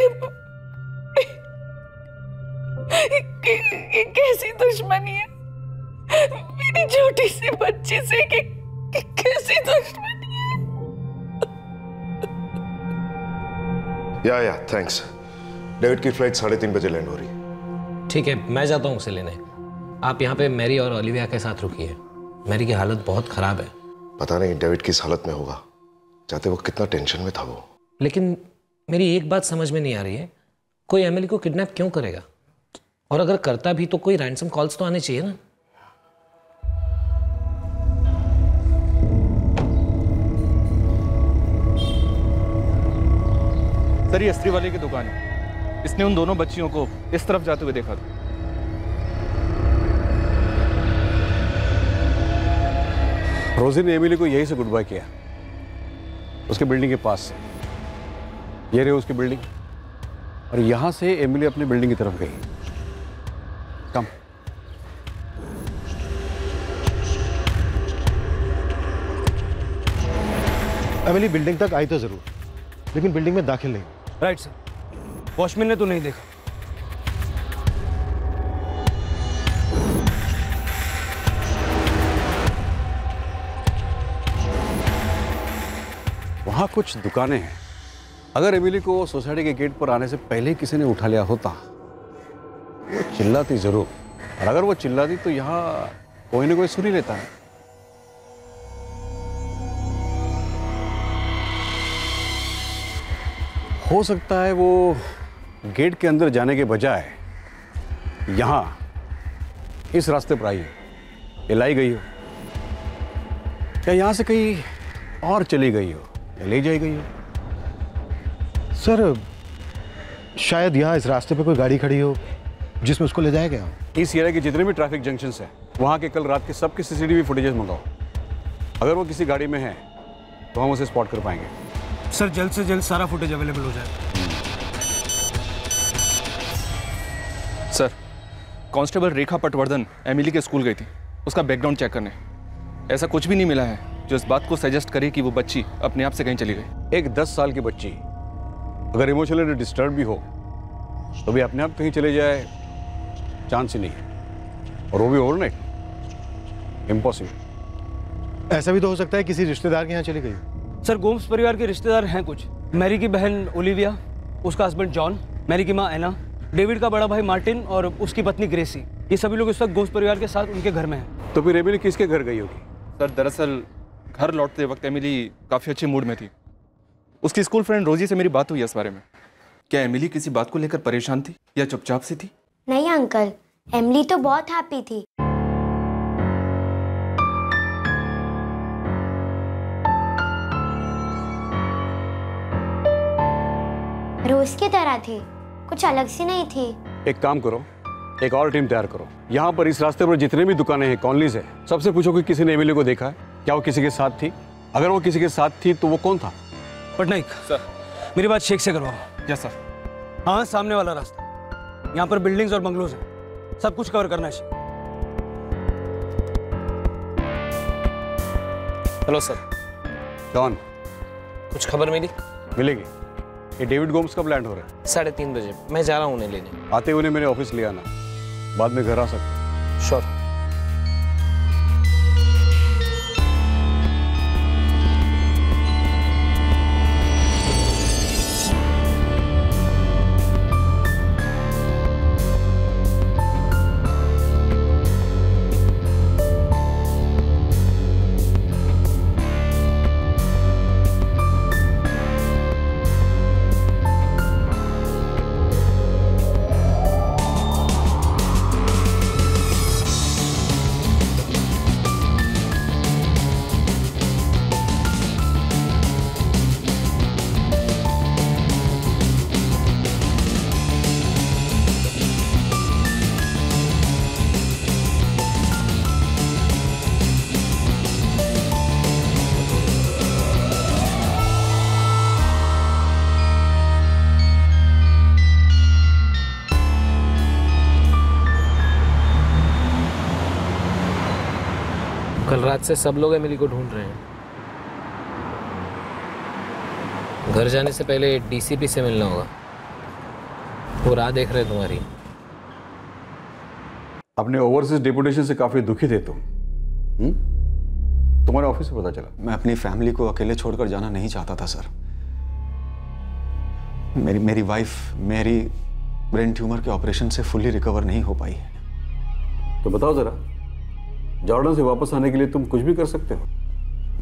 कैसी दुश्मनी है मेरी छोटी सी बच्ची से, कैसी दुश्मनी है? या थैंक्स। डेविड की फ्लाइट 3:30 बजे लैंड हो रही। ठीक है, मैं जाता हूँ उसे लेने। आप यहाँ पे मैरी और ओलिविया के साथ रुकिए। मैरी की हालत बहुत खराब है। पता नहीं डेविड किस हालत में होगा, जाते वो कितना टेंशन में था वो। लेकिन मेरी एक बात समझ में नहीं आ रही है, कोई एमिली को किडनैप क्यों करेगा? और अगर करता भी तो कोई रैंसम कॉल्स तो आने चाहिए ना। सर, ये अस्त्री वाले की दुकान है, इसने उन दोनों बच्चियों को इस तरफ जाते हुए देखा था। रोजी ने एमिली को यहीं से गुड बाय किया, उसके बिल्डिंग के पास। ये रही उसकी बिल्डिंग, और यहाँ से एमिली अपनी बिल्डिंग की तरफ गई। कम एमिली बिल्डिंग तक आई तो जरूर, लेकिन बिल्डिंग में दाखिल नहीं। राइट सर, वॉचमैन ने तो नहीं देखा। वहाँ कुछ दुकानें हैं, अगर एमिली को सोसाइटी के गेट पर आने से पहले किसी ने उठा लिया होता वो चिल्लाती जरूर, और अगर वो चिल्लाती तो यहाँ कोई ना कोई सुन ही लेता है। हो सकता है वो गेट के अंदर जाने के बजाय यहाँ इस रास्ते पर आई हो, हिलाई गई हो, या यहाँ से कहीं और चली गई हो, ले जाई गई हो। सर, शायद यहाँ इस रास्ते पे कोई गाड़ी खड़ी हो जिसमें उसको ले जाया गया। इस एरिया के जितने भी ट्रैफिक जंक्शंस हैं, वहाँ के कल रात के सबके सीसीटीवी फुटेजेस मंगाओ। अगर वो किसी गाड़ी में है तो हम उसे स्पॉट कर पाएंगे। सर, जल्द से जल्द सारा फुटेज अवेलेबल हो जाए। Sir, constable Rekha Patwardhan Emily के स्कूल गई थी उसका बैकग्राउंड चेक करने। ऐसा कुछ भी नहीं मिला है जो इस बात को सजेस्ट करे कि वो बच्ची अपने आप से कहीं चली गई। एक 10 साल की बच्ची अगर इमोशनली डिस्टर्ब भी हो तो भी अपने आप कहीं चले जाए, चांस ही नहीं, और वो भी ओवरनाइट, इम्पॉसिबल। ऐसा भी तो हो सकता है किसी रिश्तेदार के यहाँ चली गई। सर, गोम्स परिवार के रिश्तेदार हैं कुछ। मैरी की बहन ओलिविया, उसका हस्बैंड जॉन, मैरी की माँ एना, डेविड का बड़ा भाई मार्टिन और उसकी पत्नी ग्रेसी, ये सभी लोग इस वक्त गोम्स परिवार के साथ उनके घर में हैं। तो फिर एमिली किसके घर गई होगी? सर, दरअसल घर लौटते वक्त एमिली काफ़ी अच्छे मूड में थी। उसकी स्कूल फ्रेंड रोजी से मेरी बात हुई इस बारे में। क्या एमिली किसी बात को लेकर परेशान थी या चुपचाप सी थी? नहीं अंकल, एमिली तो बहुत हैप्पी थी। रोज की तरह थी, कुछ अलग सी नहीं थी। एक काम करो, एक और टीम तैयार करो। यहाँ पर इस रास्ते पर जितने भी दुकानें हैं, कॉलोनीज है, सबसे पूछो कि किसी ने एमिली को देखा है, क्या वो किसी के साथ थी? अगर वो किसी के साथ थी तो वो कौन था? पटनायक सर, मेरी बात शेख से करवाओ। Yes sir. हाँ, सामने वाला रास्ता, यहाँ पर बिल्डिंग्स और बंगलोज हैं, सब कुछ कवर करना चाहिए। Hello sir. डॉन, कुछ खबर मिली? मिलेगी। ये डेविड गोम्स कब लैंड हो रहा है? 3:30 बजे। मैं जा रहा हूँ उन्हें लेने। आते हुए मेरे ऑफिस ले आना, बाद में घर आ सकते। श्योर। रात से सब लोग एमिली को ढूंढ रहे हैं। घर जाने से पहले डीसीपी से मिलना होगा, वो राह देख रहे हैं तुम्हारी। अपने ओवरसीज डेपुटेशन से काफी दुखी थे तुम। तुम्हारे ऑफिस से पता चला। मैं अपनी फैमिली को अकेले छोड़कर जाना नहीं चाहता था सर। मेरी वाइफ मेरी ब्रेन ट्यूमर के ऑपरेशन से फुल्ली रिकवर नहीं हो पाई है। तो बताओ जरा, जॉर्डन से वापस आने के लिए तुम कुछ भी कर सकते हो।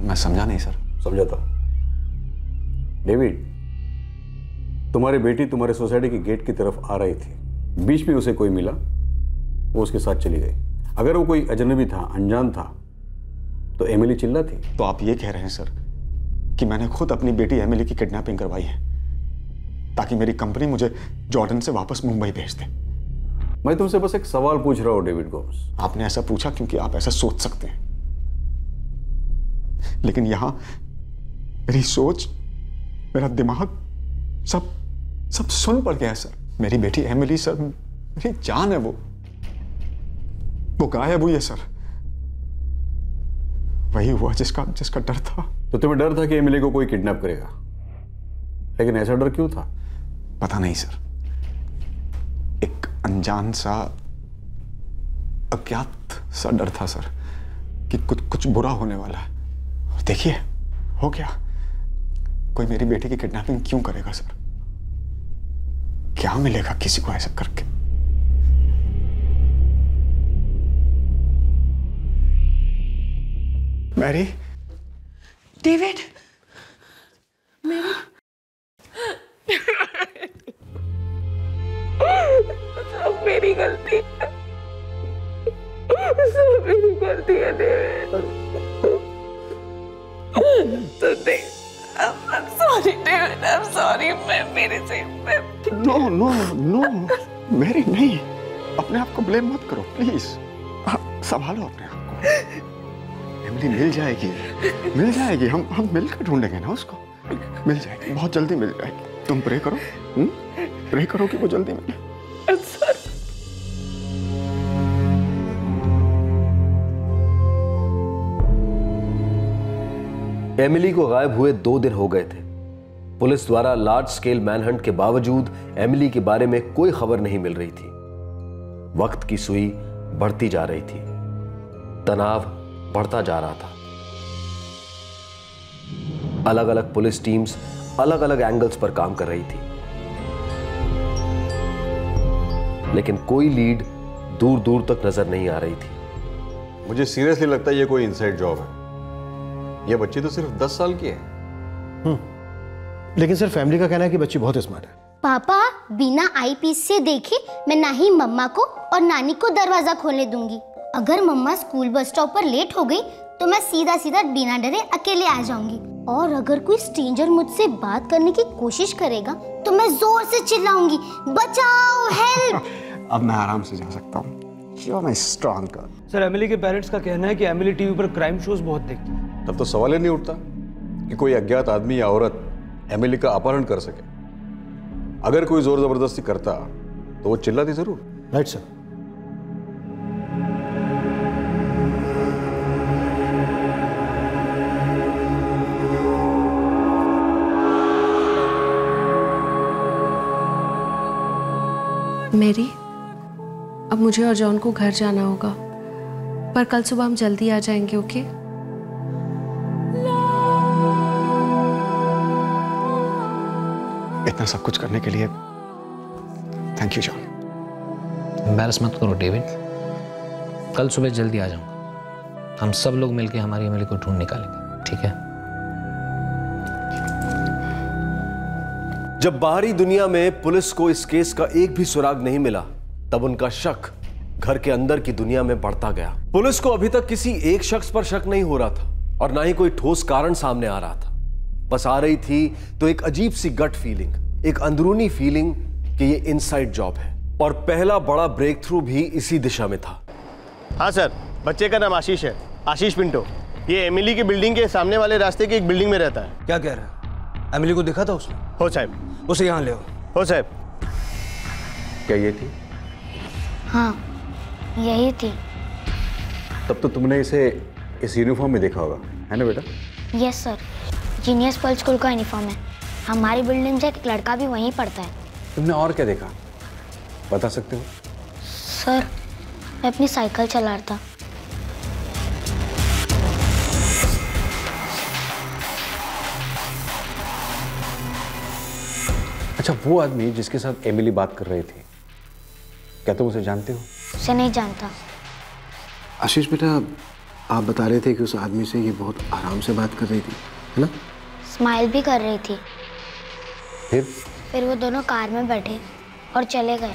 मैं समझा नहीं सर। समझाता। डेविड, तुम्हारी बेटी तुम्हारे सोसाइटी के गेट की तरफ आ रही थी, बीच में उसे कोई मिला, वो उसके साथ चली गई। अगर वो कोई अजनबी था, अनजान था, तो एमिली चिल्लाती। तो आप ये कह रहे हैं सर कि मैंने खुद अपनी बेटी एमिली की किडनैपिंग करवाई है ताकि मेरी कंपनी मुझे जॉर्डन से वापस मुंबई भेज दे? मैं तुमसे बस एक सवाल पूछ रहा हूं डेविड गोम्स। आपने ऐसा पूछा क्योंकि आप ऐसा सोच सकते हैं, लेकिन यहां मेरी सोच, मेरा दिमाग सब सुन पड़ गया है सर। मेरी बेटी एमिली सर, मेरी जान है, वो गायब हुई है सर। वही हुआ जिसका डर था। तो तुम्हें डर था कि एमिली को कोई किडनैप करेगा, लेकिन ऐसा डर क्यों था? पता नहीं सर, एक अनजान सा, अज्ञात सा डर था सर कि कुछ बुरा होने वाला है। और देखिए हो गया। कोई मेरी बेटी की किडनैपिंग क्यों करेगा सर? क्या मिलेगा किसी को ऐसा करके? मैरी, डेविड, मैरी, सब मेरी गलती है, सब मेरी गलती है डेविड। तो देख, I'm sorry David, I'm sorry। मैं मेरे से नो नो नो मैरी, नहीं, अपने आप को ब्लेम मत करो प्लीज। संभालो अपने आप को। एमिली मिल जाएगी। हम मिलकर ढूंढेंगे ना उसको, मिल जाएगी, बहुत जल्दी मिल जाएगी। तुम प्रे करो, प्रे करो कि वो जल्दी मिले। एमिली को गायब हुए 2 दिन हो गए थे। पुलिस द्वारा लार्ज स्केल मैनहंट के बावजूद एमिली के बारे में कोई खबर नहीं मिल रही थी। वक्त की सुई बढ़ती जा रही थी, तनाव बढ़ता जा रहा था। अलग अलग पुलिस टीम्स अलग अलग एंगल्स पर काम कर रही थी, लेकिन कोई लीड दूर दूर तक नजर नहीं आ रही थी। मुझे सीरियसली लगता है ये कोई इनसाइड जॉब है। ये बच्ची तो सिर्फ 10 साल की है, लेकिन सिर्फ फैमिली का कहना है कि बच्ची बहुत स्मार्ट है। पापा, बिना आईपीएस से देखे मैं ना ही मम्मा को और नानी को दरवाजा खोलने दूंगी। अगर मम्मा स्कूल बस स्टॉप पर लेट हो गई तो मैं सीधा बिना डरे अकेले आ जाऊंगी, और अगर कोई स्ट्रेंजर मुझसे बात करने की कोशिश करेगा तो मैं जोर से चिल्लाऊंगी, बचाओ, हेल्प। अब मैं आराम से जा सकता हूँ। सर, एमिली के पेरेंट्स का कहना है कि एमिली टीवी पर क्राइम शोज बहुत देखती है। तब तो सवाल ही नहीं उठता कि कोई अज्ञात आदमी या औरत एमिली का अपहरण कर सके। अगर कोई जोर जबरदस्ती करता तो वो चिल्लाती जरूर। Right sir. मेरी, अब मुझे और जॉन को घर जाना होगा, पर कल सुबह हम जल्दी आ जाएंगे, ओके? इतना सब कुछ करने के लिए थैंक यू जॉन। एम्बैरस मत करो डेविड, कल सुबह जल्दी आ जाऊंगा। हम सब लोग मिलकर हमारी एमिली को ढूंढ निकालेंगे, ठीक है? जब बाहरी दुनिया में पुलिस को इस केस का एक भी सुराग नहीं मिला, तब उनका शक घर के अंदर की दुनिया में बढ़ता गया। पुलिस को अभी तक किसी एक शख्स पर शक नहीं हो रहा था और ना ही कोई ठोस कारण सामने आ रहा था। बस आ रही थी तो एक अजीब सी गट फीलिंग, एक अंदरूनी फीलिंग कि ये इनसाइड जॉब है। और पहला बड़ा ब्रेक थ्रू भी इसी दिशा में था। हाँ सर, बच्चे का नाम आशीष है, आशीष पिंटो। ये एमिली की बिल्डिंग के सामने वाले रास्ते की एक बिल्डिंग में रहता है। क्या कह रहा है? एमिली को दिखा था उसने? हो साहब, उसे यहाँ ले आओ। हो साहब, क्या ये थी? हाँ, यही थी। तब तो तुमने इसे इस यूनिफॉर्म में देखा होगा, है ना बेटा? Yes sir, genius Perl school का यूनिफॉर्म है। हमारी बिल्डिंग से एक लड़का भी वहीं पढ़ता है। तुमने और क्या देखा, बता सकते हो? सर, मैं अपनी साइकिल चला रहा था। अच्छा, वो आदमी जिसके साथ एमिली बात कर रही थी, क्या तुम उसे जानते हो? उसे नहीं जानता। आशीष बेटा, आप बता रहे थे कि उस आदमी से ये बहुत आराम से बात कर रही थी, है ना? स्माइल भी कर रही थी। फिर वो दोनों कार में बैठे और चले गए।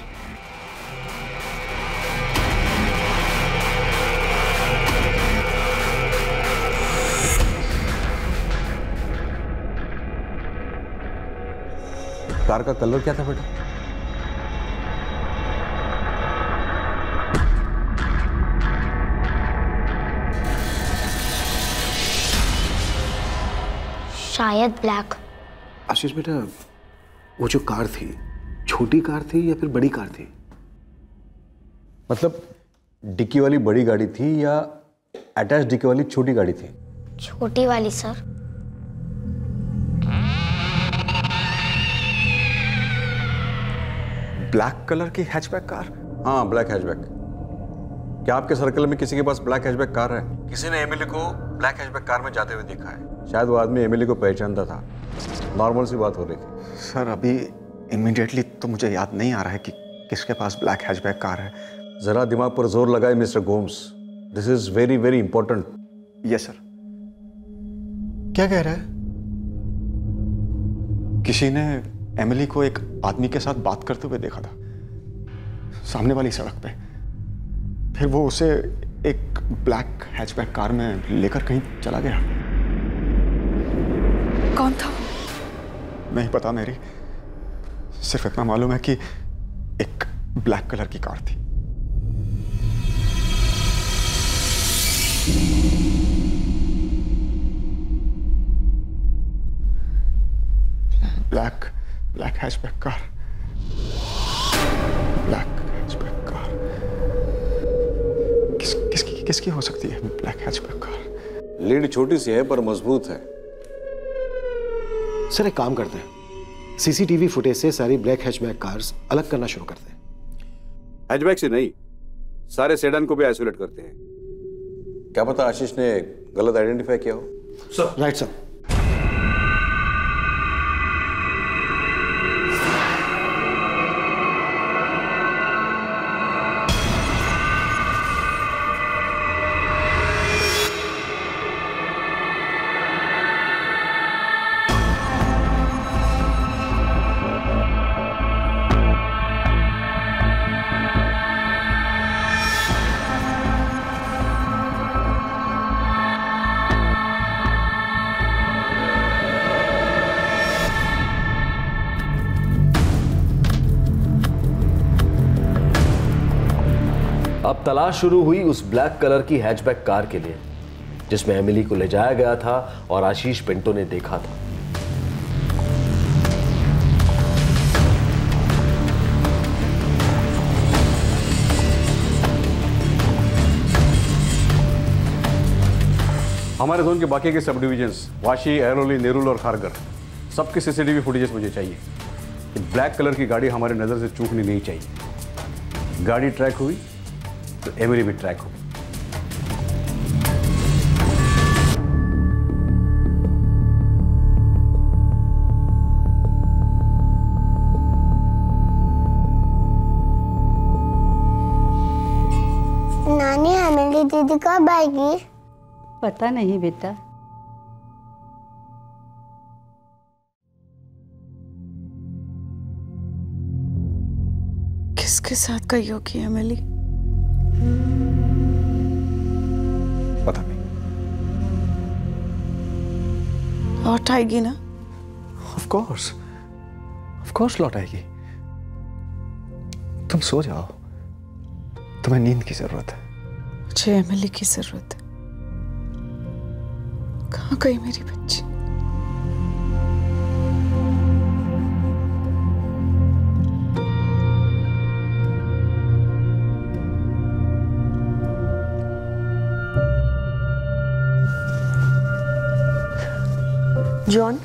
कार का कलर क्या था बेटा? शायद ब्लैक। आशीष बेटा, वो जो कार थी, छोटी कार थी या फिर बड़ी कार थी? मतलब डिक्की वाली बड़ी गाड़ी थी या अटैच डिक्की वाली छोटी गाड़ी थी? छोटी वाली सर। ब्लैक कलर की हैचबैक कार? हाँ, ब्लैक हैचबैक। क्या आपके सर्कल में किसी के पास ब्लैक हैचबैक कार है? किसी ने एमिली को ब्लैक हैचबैक कार में जाते हुए देखा है। शायद वो आदमी एमिली को पहचानता था। नॉर्मल सी बात हो रही थी। सर, अभी इमीडिएटली तो मुझे याद नहीं आ रहा है कि किसके पास ब्लैक हैचबैक कार है। जरा दिमाग पर जोर लगाए mister Gomes, this is very very important. Yes sir. क्या कह रहा है? किसी ने एमिली को एक आदमी के साथ बात करते हुए देखा था, सामने वाली सड़क पे। फिर वो उसे एक ब्लैक हैचबैक कार में लेकर कहीं चला गया। कौन था? नहीं पता मेरी, सिर्फ इतना मालूम है कि एक ब्लैक कलर की कार थी। Black hatchback car, black hatchback car. किसकी हो सकती है ब्लैक हैचबैक कार? लीड छोटी सी है पर मजबूत है। सर, एक काम करते हैं, सीसीटीवी फुटेज से सारी ब्लैक हैचबैक कार्स अलग करना शुरू करते हैं। हैचबैक से नहीं, सारे सेडान को भी आइसोलेट करते हैं। क्या पता आशीष ने गलत आइडेंटिफाई किया हो। Sir right sir. तलाश शुरू हुई उस ब्लैक कलर की हैचबैक कार के लिए जिसमें एमिली को ले जाया गया था और आशीष पिंटो ने देखा था। हमारे जोन के बाकी के सब डिविजन्स, वाशी, एरोली, नेरुल और खारगर, सबके सीसीटीवी फुटेजेस मुझे चाहिए। ब्लैक कलर की गाड़ी हमारे नजर से चूकनी नहीं चाहिए। गाड़ी ट्रैक हुई तो एमिली भी ट्रैक हो। नानी, एमिली दीदी कब आएगी? पता नहीं बेटा। किसके साथ गई होगी एमिली? पता नहीं। लौट आएगी ना? ऑफ कोर्स लौट आएगी। तुम सो जाओ, तुम्हें नींद की जरूरत है। मुझे एमिली की जरूरत है। कहाँ गई मेरी बच्ची? जॉन,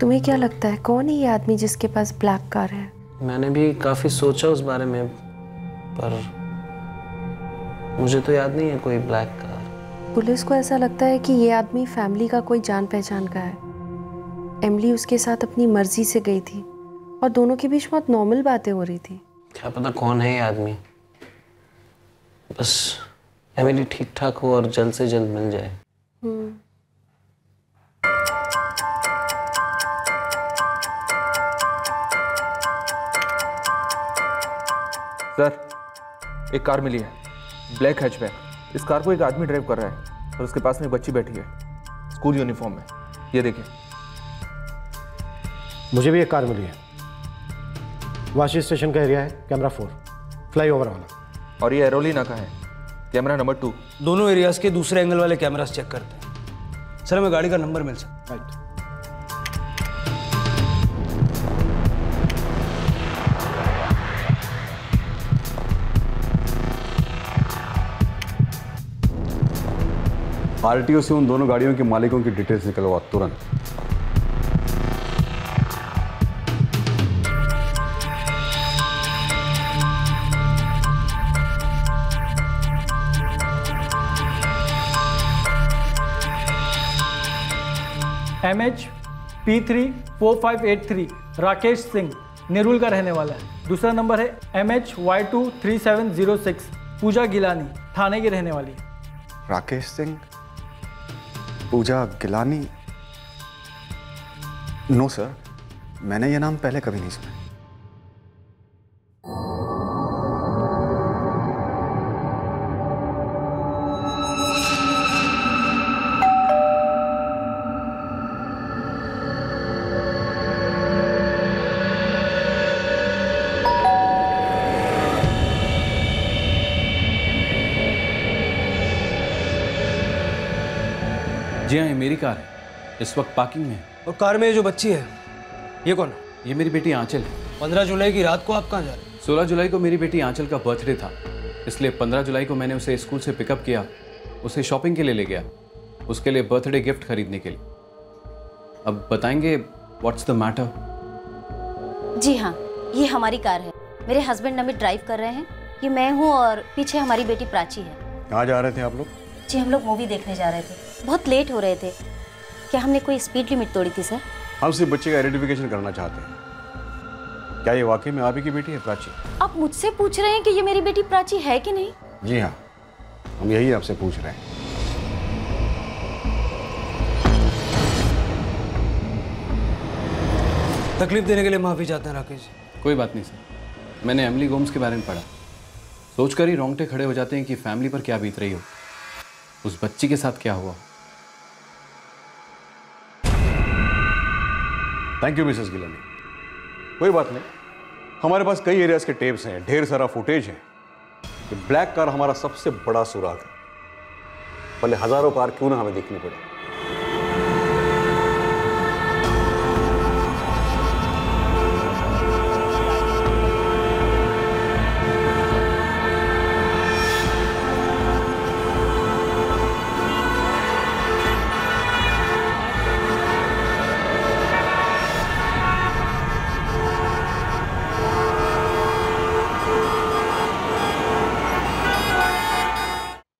तुम्हें क्या लगता है कौन है ये आदमी जिसके पास ब्लैक कार है? मैंने भी काफी सोचा उस बारे में, पर मुझे तो याद नहीं है कोई ब्लैक कार। पुलिस को ऐसा लगता है कि ये आदमी फैमिली का कोई जान पहचान का है। एमिली उसके साथ अपनी मर्जी से गई थी और दोनों के बीच बहुत नॉर्मल बातें हो रही थी। क्या पता कौन है ये आदमी, बस एमिली ठीक ठाक हो और जल्द से जल्द मिल जाए। सर, एक कार मिली है, ब्लैक हैचबैक। इस कार को एक आदमी ड्राइव कर रहा है और उसके पास में एक बच्ची बैठी है स्कूल यूनिफॉर्म में। ये देखिए। मुझे भी एक कार मिली है, वाशी स्टेशन का एरिया है, कैमरा 4, फ्लाईओवर वाला। और ये एरोली नाका है, कैमरा नंबर 2। दोनों एरियाज के दूसरे एंगल वाले कैमरास चेक करते हैं। सर, हमें गाड़ी का नंबर मिल सकता है? राइट। आरटीओ से उन दोनों गाड़ियों के मालिकों की डिटेल्स निकलवा तुरंत। MH P34583 राकेश सिंह, नेरुल का रहने वाला है। दूसरा नंबर है MH Y23706 पूजा गिलानी, थाने की रहने वाली है। राकेश सिंह, पूजा गिलानी? नो सर, मैंने ये नाम पहले कभी नहीं सुना। जी हाँ, ये मेरी कार है, इस वक्त पार्किंग में है। और कार में जो बच्ची है, ये कौन है? ये मेरी बेटी आंचल है। 15 जुलाई की रात को आप कहाँ जा रहे हैं? 16 जुलाई को मेरी बेटी आंचल का बर्थडे था, इसलिए 15 जुलाई को मैंने उसे स्कूल से पिकअप किया, उसे शॉपिंग के लिए ले गया, उसके लिए बर्थडे गिफ्ट खरीदने के लिए। अब बताएंगे व्हाट्स द मैटर? जी हाँ, ये हमारी कार है, मेरे हस्बैंड अमित ड्राइव कर रहे हैं, ये मैं हूँ और पीछे हमारी बेटी प्राची है। कहाँ जा रहे थे आप लोग? जी, हम लोग मूवी देखने जा रहे थे, बहुत लेट हो रहे थे। क्या हमने कोई स्पीड लिमिट तोड़ी थी सर? हम सिर्फ बच्चे का आइडेंटिफिकेशन करना चाहते हैं। क्या ये वाकई में आप ही की बेटी है प्राची? आप मुझसे पूछ रहे हैं कि ये मेरी बेटी प्राची है कि नहीं? जी हाँ, हम यही आपसे पूछ रहे हैं। तकलीफ देने के लिए माफी चाहते हैं राकेश। कोई बात नहीं सर, मैंने एमिली गोम्स के बारे में पढ़ा, सोचकर ही रोंगटे खड़े हो जाते हैं कि फैमिली पर क्या बीत रही हो, उस बच्ची के साथ क्या हुआ। Thank you Mrs Gilani. कोई बात नहीं, हमारे पास कई एरियाज के टेप्स हैं, ढेर सारा फुटेज है। ये ब्लैक कार हमारा सबसे बड़ा सुराग है, भले हजारों कार क्यों ना हमें देखनी पड़े।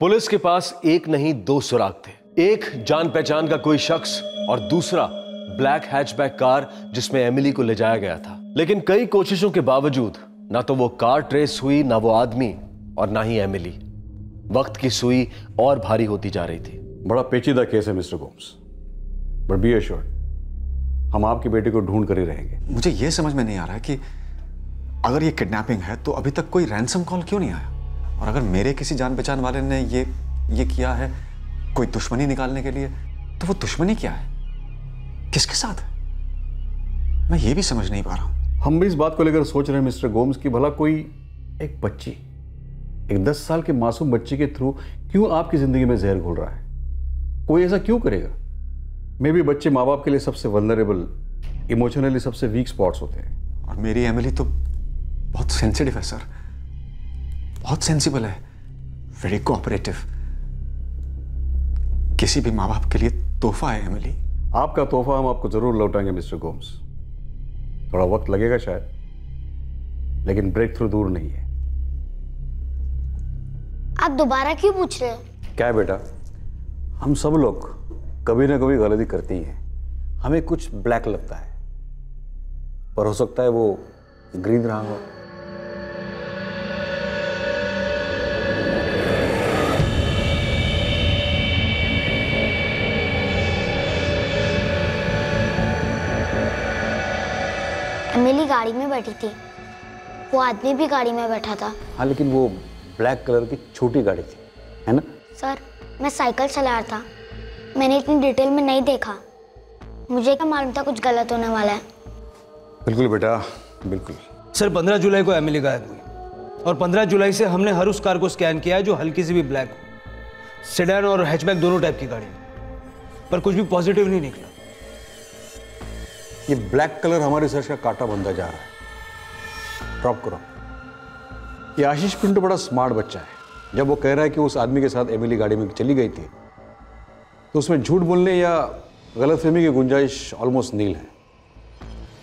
पुलिस के पास एक नहीं 2 सुराग थे, एक जान पहचान का कोई शख्स और दूसरा ब्लैक हैचबैक कार जिसमें एमिली को ले जाया गया था। लेकिन कई कोशिशों के बावजूद ना तो वो कार ट्रेस हुई, ना वो आदमी और ना ही एमिली। वक्त की सुई और भारी होती जा रही थी। बड़ा पेचीदा केस है mister Gomes, but be assured हम आपकी बेटी को ढूंढ कर ही रहेंगे। मुझे यह समझ में नहीं आ रहा कि अगर ये किडनैपिंग है तो अभी तक कोई रैंसम कॉल क्यों नहीं आया, और अगर मेरे किसी जान पहचान वाले ने ये किया है कोई दुश्मनी निकालने के लिए, तो वो दुश्मनी क्या है, किसके साथ है? मैं ये भी समझ नहीं पा रहा हूं। हम भी इस बात को लेकर सोच रहे हैं मिस्टर गोम्स कि भला कोई एक बच्ची, एक 10 साल के मासूम बच्ची के थ्रू क्यों आपकी जिंदगी में जहर घोल रहा है? कोई ऐसा क्यों करेगा? मे बी बच्चे माँ बाप के लिए सबसे वल्नरेबल, इमोशनली सबसे वीक स्पॉट्स होते हैं। और मेरी एमिली तो बहुत सेंसिटिव है सर, बहुत सेंसिबल है, वेरी कोऑपरेटिव। किसी भी माँ बाप के लिए तोहफा है एमिली। आपका तोहफा हम आपको जरूर लौटाएंगे मिस्टर गोम्स। थोड़ा वक्त लगेगा शायद, लेकिन ब्रेक थ्रू दूर नहीं है। आप दोबारा क्यों पूछ रहे हो? क्या है बेटा, हम सब लोग कभी ना कभी गलती करते ही हैं। हमें कुछ ब्लैक लगता है, पर हो सकता है वो ग्रीन रहा हो। एमिली गाड़ी में बैठी थी, वो आदमी भी गाड़ी में बैठा था। हाँ, लेकिन वो ब्लैक कलर की छोटी गाड़ी थी, है ना? सर, मैं साइकिल चला रहा था, मैंने इतनी डिटेल में नहीं देखा। मुझे क्या मालूम था कुछ गलत होने वाला है। बिल्कुल बेटा, बिल्कुल। सर, 15 जुलाई को एमिली गायब हुई और 15 जुलाई से हमने हर उस कार को स्कैन किया है जो हल्की सी भी ब्लैक हो। सेडान और हैचबैक दोनों टाइप की गाड़ी, पर कुछ भी पॉजिटिव नहीं निकला। ये ब्लैक कलर हमारे सर का कांटा बनता जा रहा है। ड्रॉप करो। ये आशीष पिंटो बड़ा स्मार्ट बच्चा है। जब वो कह रहा है कि उस आदमी के साथ एमिली गाड़ी में चली गई थी, तो उसमें झूठ बोलने या गलतफहमी की गुंजाइश ऑलमोस्ट नील है।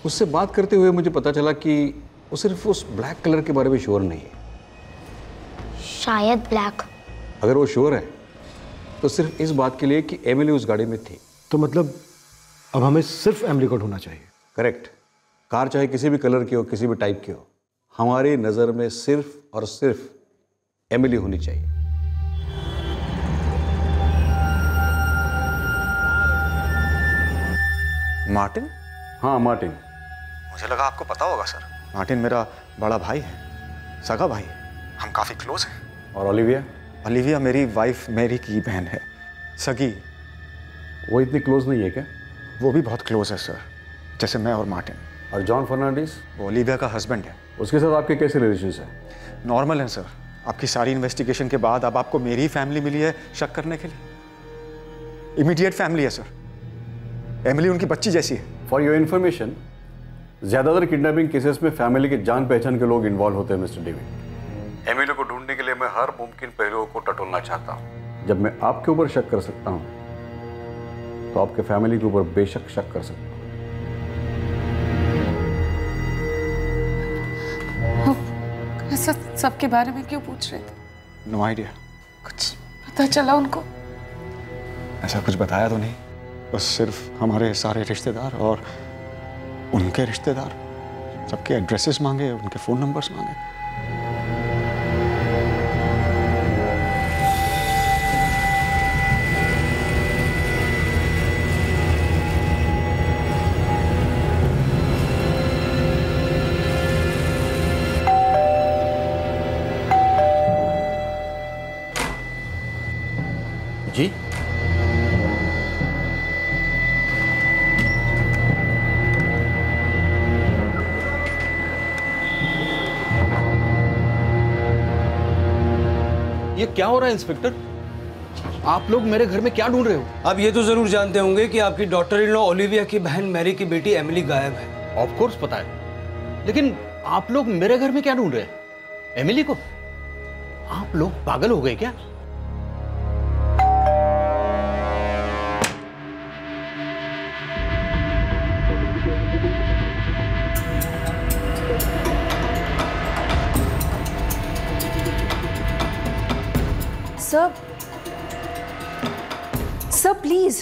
उससे बात करते हुए मुझे पता चला कि वो सिर्फ उस ब्लैक कलर के बारे में श्योर नहीं है। शायद ब्लैक। अगर वो श्योर है तो सिर्फ इस बात के लिए कि एमिली उस गाड़ी में थी। तो मतलब अब हमें सिर्फ एमिली को ढूंढना चाहिए। करेक्ट। कार चाहे किसी भी कलर की हो, किसी भी टाइप की हो, हमारी नज़र में सिर्फ और सिर्फ एमिली होनी चाहिए। मार्टिन? हाँ, मार्टिन। मुझे लगा आपको पता होगा सर। मार्टिन मेरा बड़ा भाई है, सगा भाई है, हम काफ़ी क्लोज हैं। और ओलिविया? ओलिविया मेरी वाइफ, मेरी की बहन है, सगी। वो इतनी क्लोज नहीं है क्या? वो भी बहुत क्लोज है सर, जैसे मैं और मार्टिन। और जॉन फर्नांडिस? वो ओलिविया का हस्बैंड है। उसके साथ आपके कैसे रिलेशंस हैं? नॉर्मल हैं सर। आपकी सारी इन्वेस्टिगेशन के बाद अब आपको मेरी फैमिली मिली है शक करने के लिए। इमीडिएट फैमिली है सर, एमिली उनकी बच्ची जैसी है। फॉर योर इन्फॉर्मेशन, ज़्यादातर किडनैपिंग केसेस में फैमिली के जान पहचान के लोग इन्वॉल्व होते हैं मिस्टर डेविड। एमिली को ढूंढने के लिए मैं हर मुमकिन पहलुओं को टटोलना चाहता हूँ। जब मैं आपके ऊपर शक कर सकता हूँ तो आपके फैमिली के ऊपर बेशक शक कर सकते हो। सबके बारे में क्यों पूछ रहे थे? No idea. कुछ पता चला उनको? ऐसा कुछ बताया तो नहीं, बस सिर्फ हमारे सारे रिश्तेदार और उनके रिश्तेदार, सबके एड्रेसेस मांगे, उनके फोन नंबर्स मांगे। ये क्या हो रहा है इंस्पेक्टर? आप लोग मेरे घर में क्या ढूंढ रहे हो? आप ये तो जरूर जानते होंगे कि आपकी डॉटर इन लॉ ओलिविया की बहन मैरी की बेटी एमिली गायब है। ऑफ कोर्स पता है, लेकिन आप लोग मेरे घर में क्या ढूंढ रहे हैं? एमिली को? आप लोग पागल हो गए क्या? Sir please,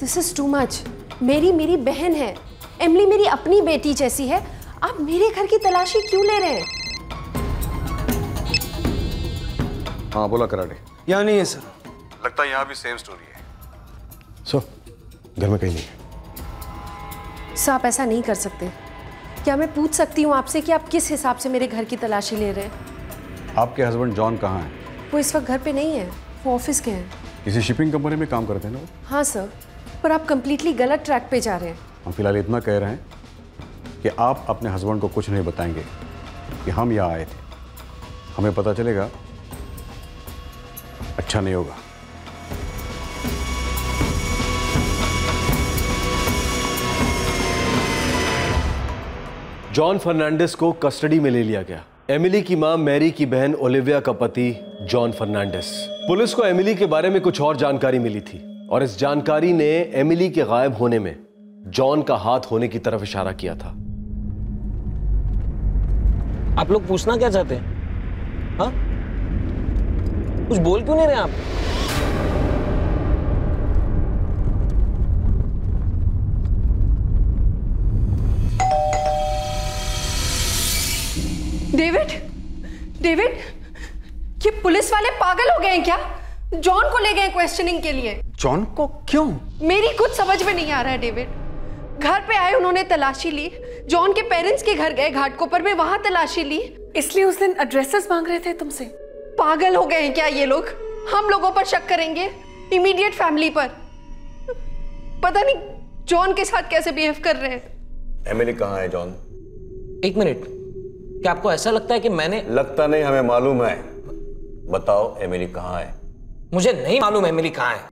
this is too much. मेरी बहन है, एमिली मेरी अपनी बेटी जैसी है। आप मेरे घर की तलाशी क्यों ले रहे हैं? हाँ बोला कराटे। यहाँ नहीं है सर। लगता है यहाँ भी सेम स्टोरी है। सर घर में कहीं नहीं है। सर आप ऐसा नहीं कर सकते। क्या मैं पूछ सकती हूँ आपसे कि आप किस हिसाब से मेरे घर की तलाशी ले रहे हैं? आपके हस्बैंड जॉन कहाँ हैं? वो इस वक्त घर पे नहीं है, वो ऑफिस के हैं। किसी शिपिंग कंपनी में काम करते हैं ना? हाँ सर, पर आप कम्प्लीटली गलत ट्रैक पे जा रहे हैं। हम फिलहाल इतना कह रहे हैं कि आप अपने हस्बैंड को कुछ नहीं बताएंगे कि हम यहाँ आए थे। हमें पता चलेगा अच्छा नहीं होगा। जॉन फर्नांडिस को कस्टडी में ले लिया गया। एमिली की मां मैरी की बहन ओलिविया का पति जॉन फर्नांडिस। पुलिस को एमिली के बारे में कुछ और जानकारी मिली थी और इस जानकारी ने एमिली के गायब होने में जॉन का हाथ होने की तरफ इशारा किया था। आप लोग पूछना क्या चाहते हैं? हाँ? कुछ बोल क्यों नहीं रहे आप? डेविड, डेविड, ये पुलिस वाले पागल हो गए हैं क्या? जॉन को ले गए क्वेश्चनिंग के लिए। जॉन को क्यों? मेरी कुछ समझ में नहीं आ रहा है डेविड। घर पे आए, उन्होंने तलाशी ली, जॉन के पेरेंट्स के घर गए, घाटकोपर में वहां तलाशी ली, इसलिए उस दिन एड्रेसेस मांग रहे थे तुमसे। पागल हो गए हैं क्या ये लोग? हम लोगों पर शक करेंगे, इमीडिएट फैमिली पर। पता नहीं जॉन के साथ कैसे बिहेव कर रहे हैं। एमिली कहाँ है जॉन? एक मिनट, क्या आपको ऐसा लगता है कि मैंने? लगता नहीं, हमें मालूम है। बताओ एमिली कहाँ है? मुझे नहीं मालूम एमिली कहाँ है।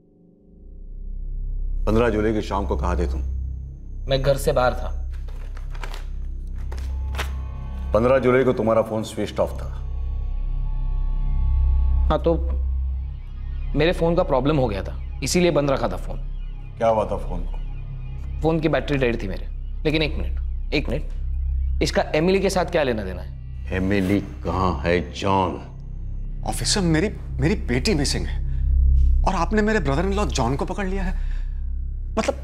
15 जुलाई की शाम को कहाँ थे तुम? मैं घर से बाहर था। 15 जुलाई को तुम्हारा फोन स्विच ऑफ था। हाँ, तो मेरे फोन का प्रॉब्लम हो गया था, इसीलिए बंद रखा था फोन। क्या हुआ था फोन को? फोन की बैटरी डेड थी मेरे। लेकिन एक मिनट, इसका एमिली के साथ क्या लेना देना है? एमिली कहाँ है जॉन? ऑफिसर, मेरी बेटी मिसिंग है और आपने मेरे ब्रदर इन लॉ जॉन को पकड़ लिया है। मतलब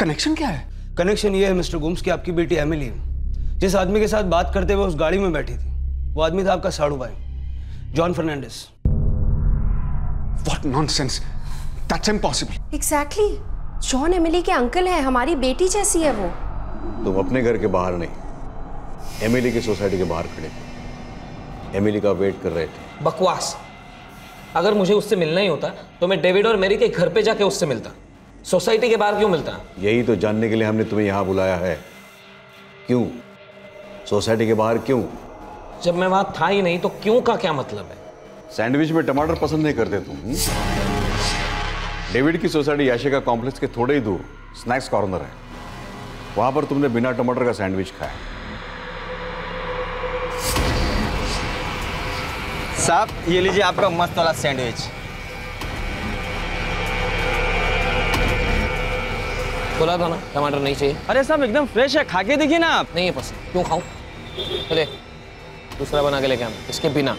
कनेक्शन क्या है? कनेक्शन ये है मिस्टर गोम्स कि आपकी बेटी एमिली, जिस आदमी के साथ बात करते हुए उस गाड़ी में बैठी थी, वो आदमी था आपका साड़ू भाई John Fernandes. What nonsense, that's impossible. Exactly, John Emily के अंकल है, हमारी बेटी जैसी है वो। तुम अपने घर के बाहर नहीं, एमिली की सोसाइटी के बाहर खड़े थे, एमिली का वेट कर रहे थे। बकवास। अगर मुझे उससे मिलना ही होता तो मैं डेविड और मैरी के घर पे जाके उससे मिलता, सोसाइटी के बाहर क्यों मिलता? यही तो जानने के लिए हमने तुम्हें यहाँ बुलाया है। क्यों सोसाइटी के बाहर? क्यों? जब मैं वहां था ही नहीं तो क्यों का क्या मतलब है? सैंडविच में टमाटर पसंद नहीं करते तुम? डेविड की सोसाइटी याशिका कॉम्प्लेक्स के थोड़े ही दूर स्नैक्स कॉर्नर है, वहां पर तुमने बिना टमाटर का सैंडविच खाया। साहब, ये लीजिए आपका मस्त वाला सैंडविच। बोला था ना टमाटर नहीं चाहिए। अरे साहब एकदम फ्रेश है, खा के देखिए ना आप। नहीं है पसंद, क्यों खाऊं? अरे दूसरा बना के लेके हम इसके बिना।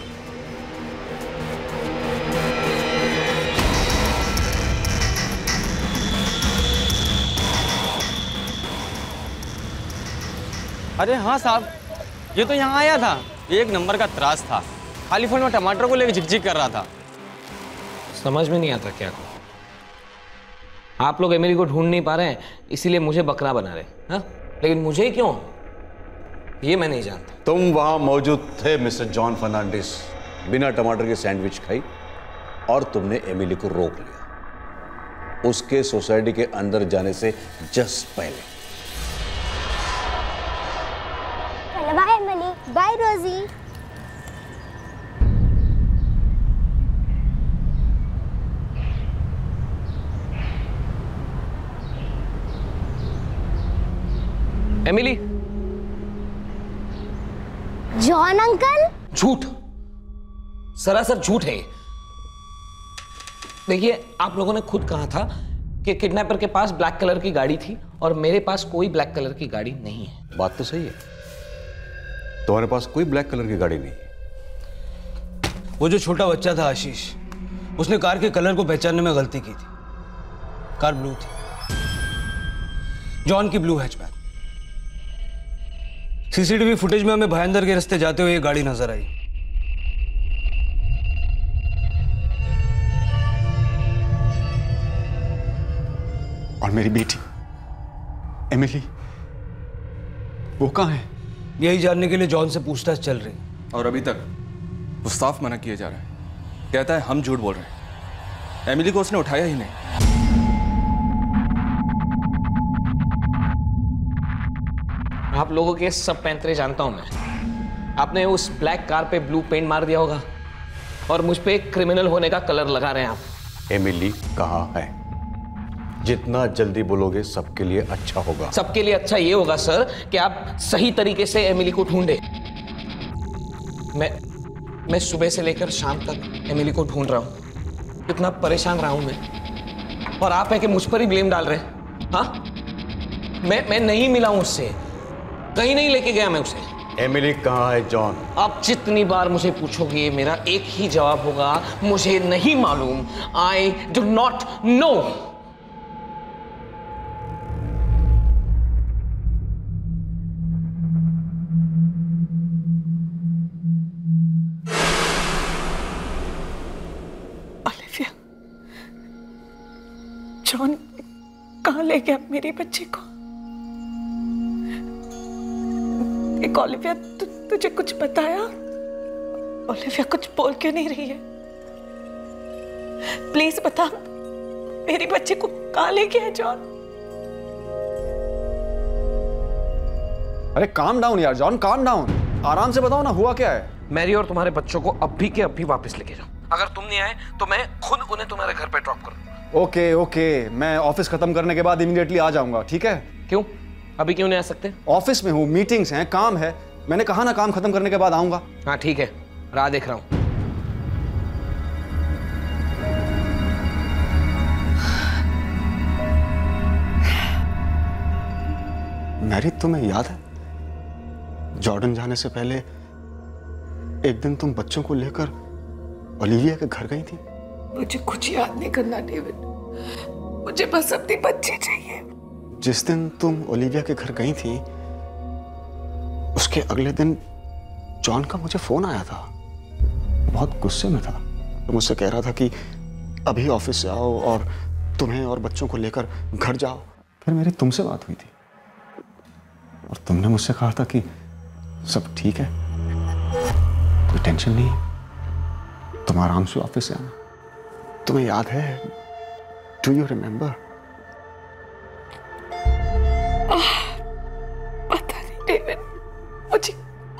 अरे हाँ साहब, ये तो यहाँ आया था, एक नंबर का त्रास था, खाली फोन में टमाटर को लेकर झिकझिक कर रहा था। समझ में नहीं आता क्या को? आप लोग एमिली को ढूंढ नहीं पा रहे हैं, इसीलिए मुझे बकरा बना रहे हैं। लेकिन मुझे ही क्यों, ये मैं नहीं जानता। तुम वहां मौजूद थे मिस्टर जॉन फर्नांडिस, बिना टमाटर के सैंडविच खाई और तुमने एमिली को रोक लिया उसके सोसाइटी के अंदर जाने से जस्ट पहले। Bye Emily, bye Rosie. Emily. John uncle. झूठ, सरासर झूठ है। देखिए, आप लोगों ने खुद कहा था कि किडनैपर के पास ब्लैक कलर की गाड़ी थी और मेरे पास कोई ब्लैक कलर की गाड़ी नहीं है। बात तो सही है, तुम्हारे पास कोई ब्लैक कलर की गाड़ी नहीं है। वो जो छोटा बच्चा था आशीष, उसने कार के कलर को पहचानने में गलती की थी। कार ब्लू थी, जॉन की ब्लू हैचबैक। सीसीटीवी फुटेज में हमें भायंदर के रास्ते जाते हुए ये गाड़ी नजर आई। और मेरी बेटी एमिली, वो कहाँ है? यही जानने के लिए जॉन से पूछताछ चल रही। और अभी तक वो साफ मना किए जा रहा है, कहता है हम झूठ बोल रहे हैं। एमिली को उसने उठाया ही नहीं। आप लोगों के सब पैंतरे जानता हूं मैं। आपने उस ब्लैक कार पे ब्लू पेंट मार दिया होगा और मुझ पे क्रिमिनल होने का कलर लगा रहे हैं आप। एमिली कहाँ है? जितना जल्दी बोलोगे सबके लिए अच्छा होगा। सबके लिए अच्छा ये होगा सर कि आप सही तरीके से एमिली को ढूंढे। मैं सुबह से लेकर शाम तक एमिली को ढूंढ रहा हूँ, इतना परेशान रहा हूँ मैं। और आप है कि मुझ पर ही ब्लेम डाल रहे हैं। हाँ, मैं नहीं मिला हूं उससे, कहीं नहीं लेके गया मैं उसे। एमिली कहाँ है जॉन? आप जितनी बार मुझे पूछोगे मेरा एक ही जवाब होगा, मुझे नहीं मालूम। I do not know. Olivia, John कहाँ ले गया मेरे बच्चे को? ओलिविया, तुझे कुछ बताया? ओलिविया कुछ बोल क्यों नहीं रही है? प्लीज बता, मेरे बच्चे को कहाँ ले गया जॉन? अरे काम डाउन यार, जॉन काम डाउन, आराम से बताओ ना हुआ क्या है। मैरी और तुम्हारे बच्चों को अभी के अभी वापस लेके जाओ। अगर तुम नहीं आए तो मैं खुद उन्हें तुम्हारे घर पे ड्रॉप करूंगा। ओके, मैं ऑफिस खत्म करने के बाद इमीडिएटली आ जाऊंगा, ठीक है? क्यों अभी क्यों नहीं आ सकते? ऑफिस में हूँ, मीटिंग्स हैं, काम है, मैंने कहा ना काम खत्म करने के बाद आऊंगा। हाँ ठीक है, राह देख रहा हूँ। मैरी, तुम्हें याद है जॉर्डन जाने से पहले एक दिन तुम बच्चों को लेकर ओलिविया के घर गई थी? मुझे कुछ याद नहीं करना डेविड, मुझे बस अपनी बच्ची चाहिए। जिस दिन तुम ओलिविया के घर गई थी उसके अगले दिन जॉन का मुझे फोन आया था, बहुत गुस्से में था। तो मुझसे कह रहा था कि अभी ऑफिस से आओ और तुम्हें और बच्चों को लेकर घर जाओ। फिर मेरी तुमसे बात हुई थी और तुमने मुझसे कहा था कि सब ठीक है, कोई टेंशन नहीं है, तुम आराम से ऑफिस से आना। तुम्हें याद है? Do you remember? पता नहीं डेविड,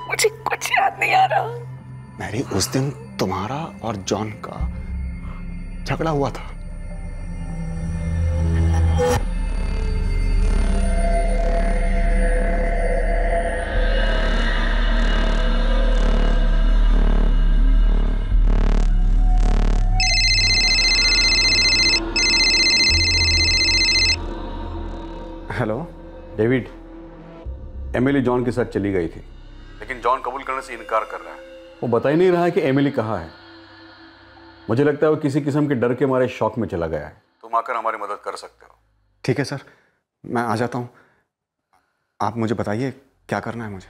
मुझे कुछ याद नहीं आ रहा। मैरी, उस दिन तुम्हारा और जॉन का झगड़ा हुआ था। हेलो डेविड, एमिली जॉन के साथ चली गई थी लेकिन जॉन कबूल करने से इनकार कर रहा है। वो बता ही नहीं रहा है कि एमिली कहाँ है। मुझे लगता है वो किसी किस्म के डर के मारे शॉक में चला गया है। तुम आकर हमारी मदद कर सकते हो। ठीक है सर, मैं आ जाता हूँ, आप मुझे बताइए क्या करना है मुझे।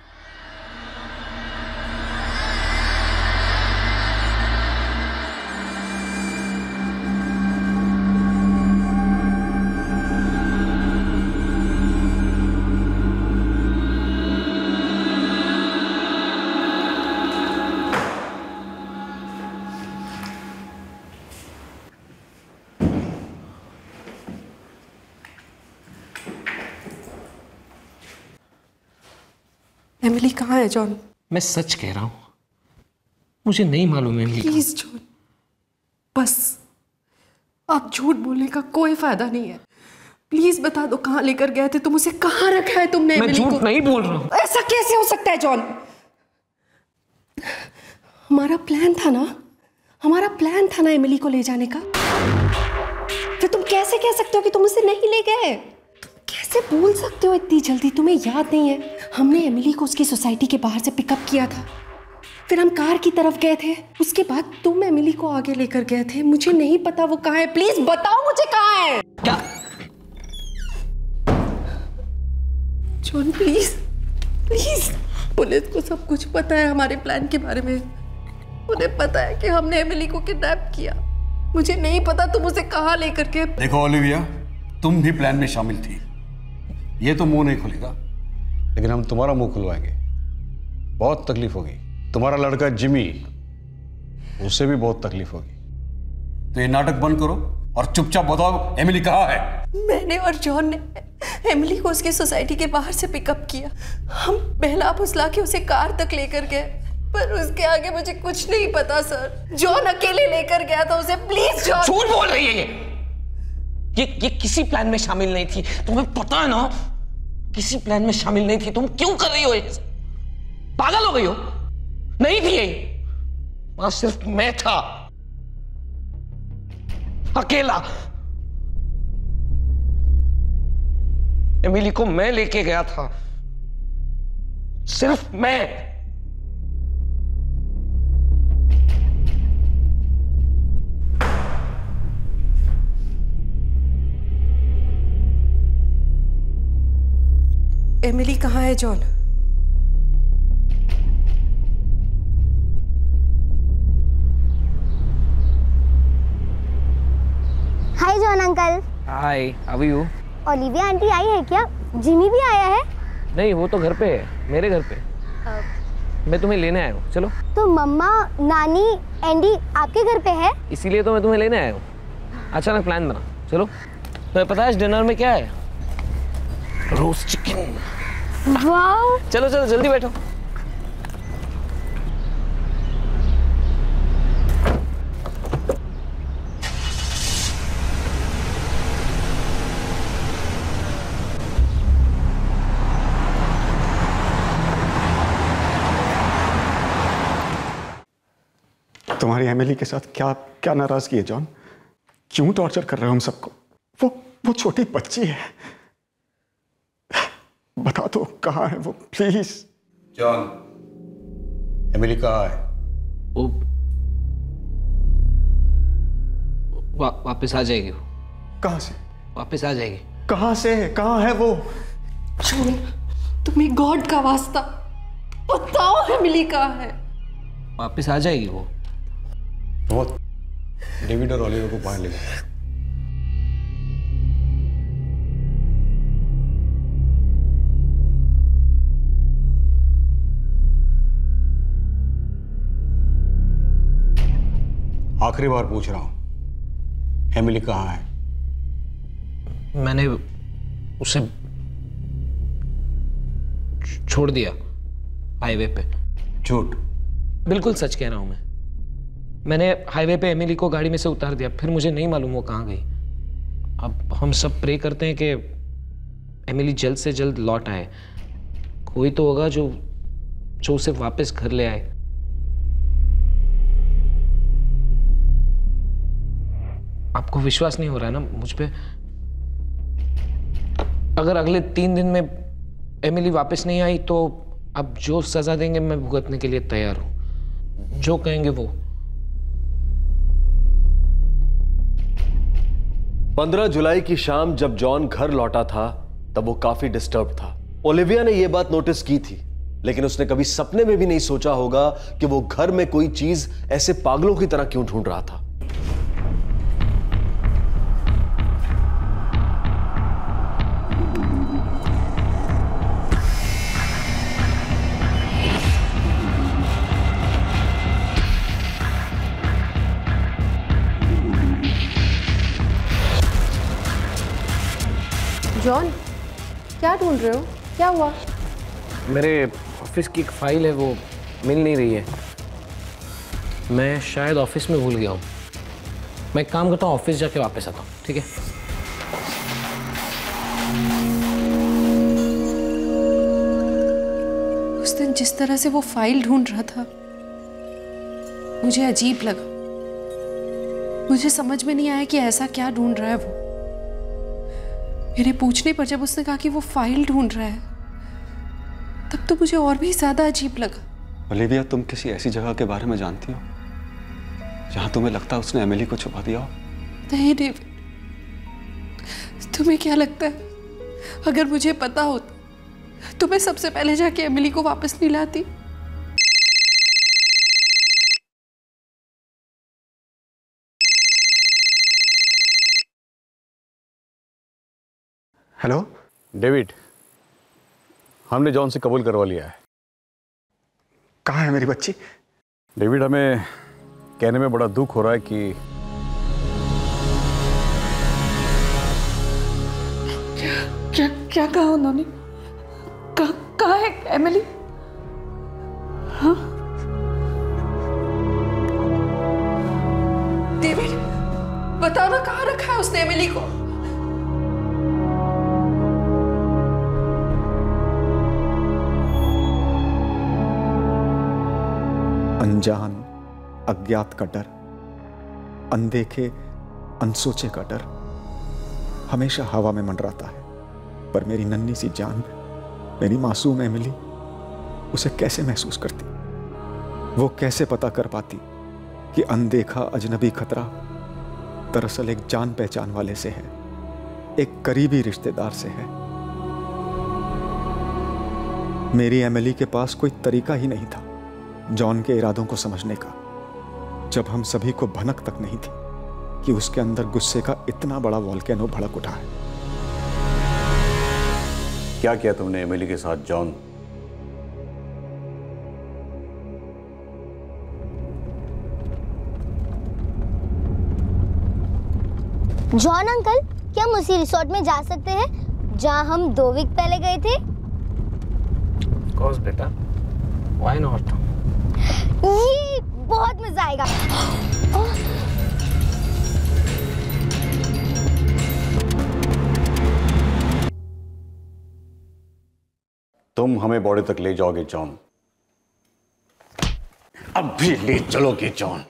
एमिली कहाँ है जॉन? मैं सच कह रहा हूँ, मुझे नहीं मालूम है एमिली। प्लीज जॉन, बस आप झूठ बोलने का कोई फायदा नहीं है। प्लीज बता दो कहाँ लेकर गए थे तुम उसे, कहाँ रखा है तुमने एमिली को? मैं झूठ नहीं बोल रहा हूँ। ऐसा कैसे हो सकता है जॉन? हमारा प्लान था ना एमिली को ले जाने का, फिर तुम कैसे कह सकते हो कि तुम उसे नहीं ले गए? कैसे भूल सकते हो इतनी जल्दी? तुम्हें याद नहीं है हमने एमिली को उसकी सोसाइटी के बाहर से पिकअप किया था, फिर हम कार की तरफ गए थे, उसके बाद तुम एमिली को आगे लेकर गए थे। मुझे नहीं पता वो कहाँ है, प्लीज बताओ मुझे कहाँ है। क्या जॉन, प्लीज पुलिस को सब कुछ पता है हमारे प्लान के बारे में, उन्हें पता है कि हमने एमिली को किडनैप किया। मुझे नहीं पता तुम उसे कहाँ लेकर गए। देखो ओलिविया, तुम भी प्लान में शामिल थी, ये तो मुंह नहीं खुलेगा लेकिन हम तुम्हारा मुंह खुलवाएंगे। बहुत तकलीफ होगी, तुम्हारा लड़का जिमी, उससे भी बहुत तकलीफ होगी। तो ये नाटक बंद करो और चुपचाप बताओ एमिली कहाँ है। मैंने और जॉन ने एमिली को उसकी सोसाइटी के बाहर से पिकअप किया, हम बहला फुसला के उसे कार तक लेकर गए, पर उसके आगे मुझे कुछ नहीं पता सर। जॉन अकेले लेकर गया था उसे। प्लीज जॉन, झूठ बोल रही है ये किसी प्लान में शामिल नहीं थी, तुम्हें पता है ना, किसी प्लान में शामिल नहीं थी। तुम क्यों कर रही हो ये? पागल हो गई हो? नहीं थी यही, वहां सिर्फ मैं था, अकेला। एमिली को मैं लेके गया था, सिर्फ मैं। एमिली कहाँ है John? Hi John uncle. Hi, how are you? Olivia aunty आई है क्या? जिमी भी आया है? नहीं, वो तो घर पे है, मेरे घर पे। मैं तुम्हें लेने आया हूँ, चलो। तो मम्मा, नानी, एंडी आपके घर पे है? इसीलिए तो मैं तुम्हें लेने आया हूँ। अचानक प्लान बना, चलो। तुम्हें पता है डिनर में क्या है? Roast chicken. वाओ। चलो चलो जल्दी बैठो। तुम्हारी एमिली के साथ क्या क्या नाराज़गी है जॉन? क्यों टॉर्चर कर रहे हो हम सबको? वो छोटी बच्ची है, बता दो कहाँ है वो प्लीज। जॉन, एमिली कहाँ है? वो वापस आ जाएगी। कहाँ से? वापस आ जाएगी। कहाँ से? कहाँ है वो? जॉन, तुम्हें गॉड का वास्ता बताओ एमिली कहाँ है? वापस आ जाएगी वो। बहुत डेविड और ओलिविया को बाहर ले गए। आखिरी बार पूछ रहा हूं, एमिली कहाँ है? मैंने उसे छोड़ दिया हाईवे पे। झूठ। बिल्कुल सच कह रहा हूं मैं। मैंने हाईवे पे एमिली को गाड़ी में से उतार दिया, फिर मुझे नहीं मालूम वो कहाँ गई। अब हम सब प्रे करते हैं कि एमिली जल्द से जल्द लौट आए। कोई तो होगा जो उसे वापस घर ले आए। आपको विश्वास नहीं हो रहा है ना मुझ पे? अगर अगले 3 दिन में एमिली वापस नहीं आई तो अब जो सजा देंगे मैं भुगतने के लिए तैयार हूँ। जो कहेंगे वो। 15 जुलाई की शाम जब जॉन घर लौटा था तब वो काफी डिस्टर्ब था। ओलिविया ने यह बात नोटिस की थी, लेकिन उसने कभी सपने में भी नहीं सोचा होगा कि वो घर में कोई चीज ऐसे पागलों की तरह क्यों ढूंढ रहा था। जॉन, क्या ढूंढ रहे हो? क्या हुआ? मेरे ऑफिस की एक फाइल है, वो मिल नहीं रही है। मैं शायद ऑफिस में भूल गया हूँ। मैं एक काम करता हूँ, ऑफिस जाके वापस आता हूँ, ठीक है? उस दिन जिस तरह से वो फाइल ढूंढ रहा था मुझे अजीब लगा। मुझे समझ में नहीं आया कि ऐसा क्या ढूंढ रहा है वो। मेरे पूछने पर जब उसने कहा कि वो फाइल ढूंढ रहा है तब तो मुझे और भी ज्यादा अजीब लगा। ओलिविया, तुम किसी ऐसी जगह के बारे में जानती हो जहां तुम्हें लगता है उसने एमिली को छुपा दिया हो? नहीं डेविड, तुम्हें क्या लगता है? अगर मुझे पता होता तो मैं सबसे पहले जाके एमिली को वापस नहीं लाती। हेलो डेविड, हमने जॉन से कबूल करवा लिया है। कहाँ है मेरी बच्ची? डेविड, हमें कहने में बड़ा दुख हो रहा है कि क्या क्या कहा उन्होंने? कहाँ है एमिली? हाँ डेविड, बताओ ना कहाँ रखा है उसने एमिली को? अनजान अज्ञात का डर, अनदेखे अनसोचे का डर हमेशा हवा में मंडराता है। पर मेरी नन्ही सी जान, मेरी मासूम एमिली उसे कैसे महसूस करती, वो कैसे पता कर पाती कि अनदेखा अजनबी खतरा दरअसल एक जान पहचान वाले से है, एक करीबी रिश्तेदार से है। मेरी एमिली के पास कोई तरीका ही नहीं था जॉन के इरादों को समझने का, जब हम सभी को भनक तक नहीं थी कि उसके अंदर गुस्से का इतना बड़ा वॉल्केनो भड़क उठा है। क्या किया तुमने एमिली के साथ जॉन? जॉन अंकल, क्या हम उसी रिसोर्ट में जा सकते हैं जहाँ हम 2 वीक पहले गए थे? Of course बेटा, why not? ये बहुत मजा आएगा। तुम हमें बॉडी तक ले जाओगे जॉन? अब भी ले चलोगे जॉन?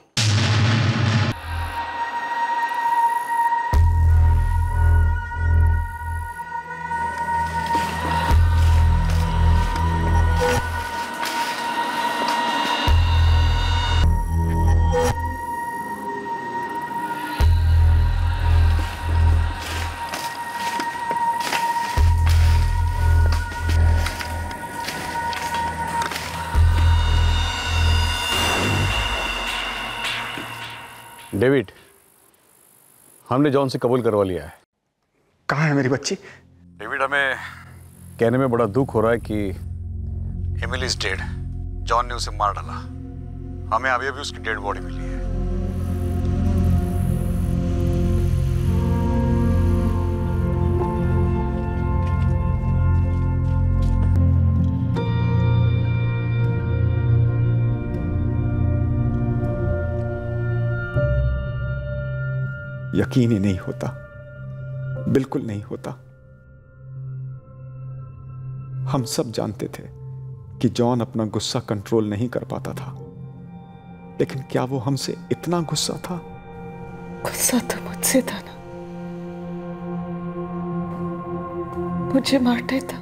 डेविड, हमने जॉन से कबूल करवा लिया है। कहाँ है मेरी बच्ची? डेविड, हमें कहने में बड़ा दुख हो रहा है कि एमिली इज डेड। जॉन ने उसे मार डाला। हमें अभी अभी उसकी डेड बॉडी मिली यकीन ही नहीं होता, बिल्कुल नहीं होता। हम सब जानते थे कि जॉन अपना गुस्सा कंट्रोल नहीं कर पाता था, लेकिन क्या वो हमसे इतना गुस्सा था? गुस्सा तो मुझसे था ना, मुझे मारता था।